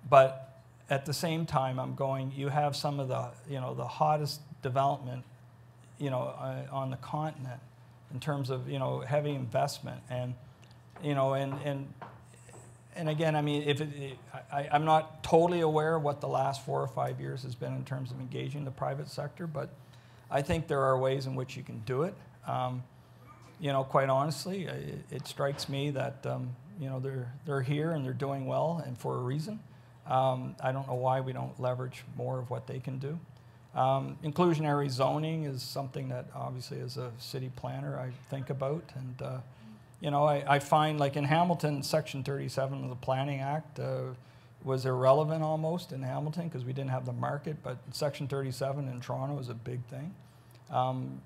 but at the same time, I'm going, you have some of the, you know, the hottest development, you know, on the continent in terms of, you know, heavy investment, and, you know, and again, I mean, if I'm not totally aware of what the last 4 or 5 years has been in terms of engaging the private sector, but I think there are ways in which you can do it. You know, quite honestly, it strikes me that, you know, they're here and they're doing well and for a reason. I don't know why we don't leverage more of what they can do. Inclusionary zoning is something that obviously as a city planner I think about, and you know, I find, like in Hamilton, Section 37 of the Planning Act was irrelevant almost in Hamilton because we didn't have the market, but Section 37 in Toronto is a big thing.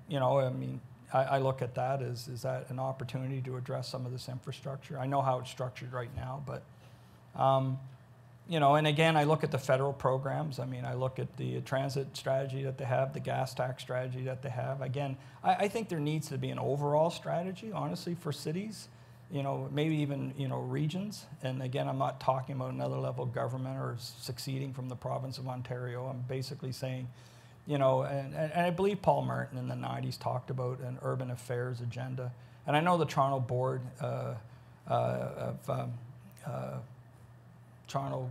You know, I mean, I look at that as, is that an opportunity to address some of this infrastructure? I know how it's structured right now, but, you know, and again, I look at the federal programs. I mean, I look at the transit strategy that they have, the gas tax strategy that they have. Again, I think there needs to be an overall strategy, honestly, for cities, you know, maybe even, you know, regions. And again, I'm not talking about another level of government or succeeding from the province of Ontario. I'm basically saying, you know, and I believe Paul Martin in the 90s talked about an urban affairs agenda. And I know the Toronto board Toronto,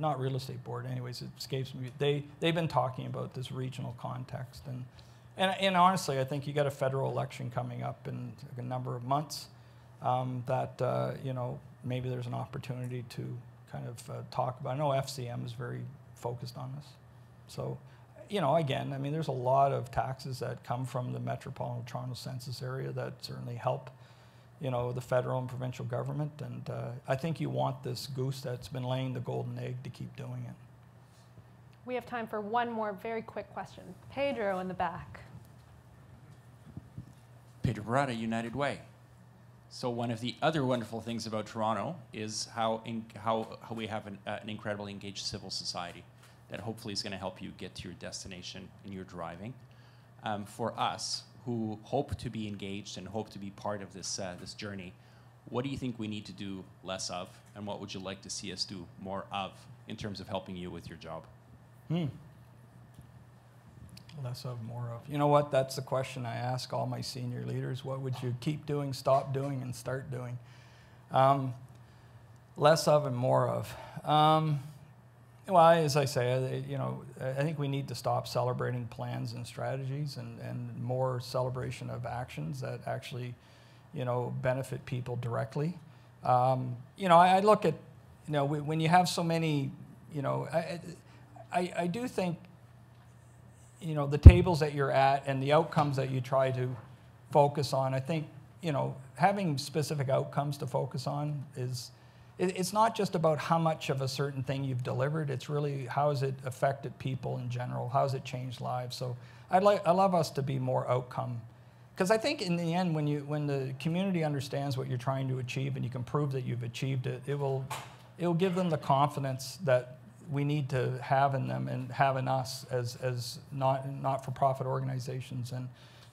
not real estate board, anyways, it escapes me. They've been talking about this regional context. And honestly, I think you got a federal election coming up in a number of months that, you know, maybe there's an opportunity to kind of talk about. I know FCM is very focused on this. So, you know, again, I mean, there's a lot of taxes that come from the metropolitan Toronto census area that certainly help, you know, the federal and provincial government, and I think you want this goose that's been laying the golden egg to keep doing it. We have time for one more very quick question. Pedro in the back. Pedro Barada, United Way. So one of the other wonderful things about Toronto is how we have an incredibly engaged civil society that hopefully is going to help you get to your destination in your driving. For us, who hope to be engaged and hope to be part of this, this journey, what do you think we need to do less of, and what would you like to see us do more of in terms of helping you with your job? Less of, more of. You know what, that's the question I ask all my senior leaders. What would you keep doing, stop doing, and start doing? Less of and more of. Well, as I say, you know, I think we need to stop celebrating plans and strategies and more celebration of actions that actually, you know, benefit people directly. You know, I look at, you know, when you have so many, you know, I do think, you know, the tables that you're at and the outcomes that you try to focus on, I think, you know, having specific outcomes to focus on is, it's not just about how much of a certain thing you've delivered, it's really how has it affected people in general, how has it changed lives. So I love us to be more outcome. Because I think in the end, when the community understands what you're trying to achieve and you can prove that you've achieved it, it will give them the confidence that we need to have in them and have in us as not-for-profit organizations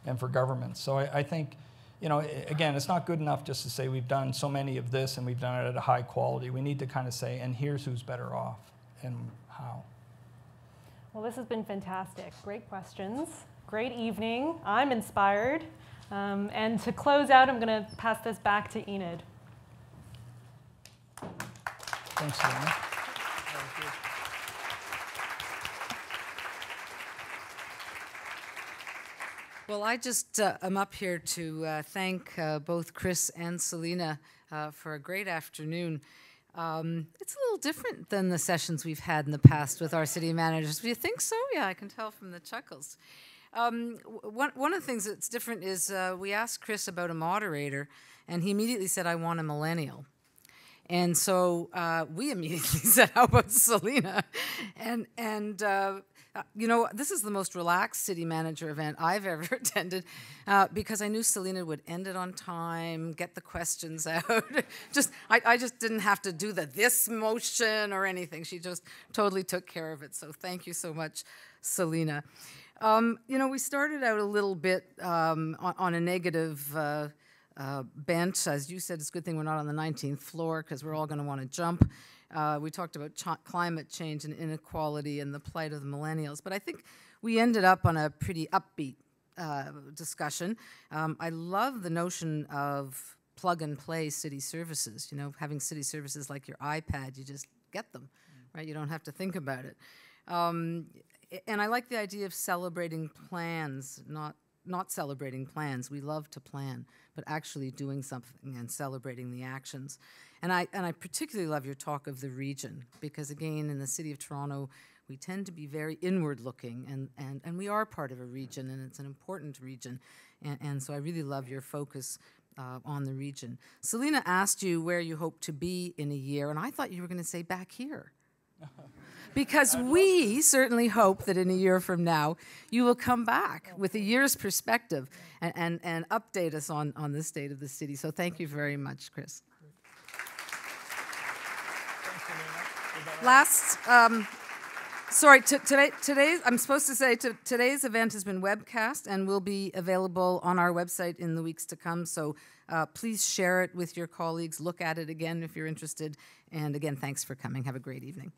and for governments. So I think, you know, again, it's not good enough just to say we've done so many of this and we've done it at a high quality. We need to kind of say, and here's who's better off and how. Well, this has been fantastic. Great questions. Great evening. I'm inspired. And to close out, I'm going to pass this back to Enid. Thanks, Selena. Well, I just am up here to thank both Chris and Selena for a great afternoon. It's a little different than the sessions we've had in the past with our city managers. Do you think so? Yeah, I can tell from the chuckles. One of the things that's different is we asked Chris about a moderator, and he immediately said, I want a millennial. And so we immediately said, how about Selena? And you know, this is the most relaxed city manager event I've ever attended because I knew Selena would end it on time, get the questions out. I just didn't have to do the this motion or anything. She just totally took care of it. So thank you so much, Selena. You know, we started out a little bit on a negative bench. As you said, it's a good thing we're not on the 19th floor because we're all going to want to jump. We talked about climate change and inequality and the plight of the millennials. But I think we ended up on a pretty upbeat discussion. I love the notion of plug-and-play city services, you know, having city services like your iPad. You just get them, right? You don't have to think about it. And I like the idea of celebrating plans, not celebrating plans. We love to plan, but actually doing something and celebrating the actions. And I particularly love your talk of the region, because again, in the city of Toronto, we tend to be very inward looking, and we are part of a region, and it's an important region. And so I really love your focus on the region. Selena asked you where you hope to be in a year, and I thought you were gonna say back here. Because we certainly hope that in a year from now, you will come back with a year's perspective and update us on the state of the city. So thank you very much, Chris. Last, sorry, today, I'm supposed to say today's event has been webcast and will be available on our website in the weeks to come. So please share it with your colleagues. Look at it again if you're interested. And again, thanks for coming. Have a great evening.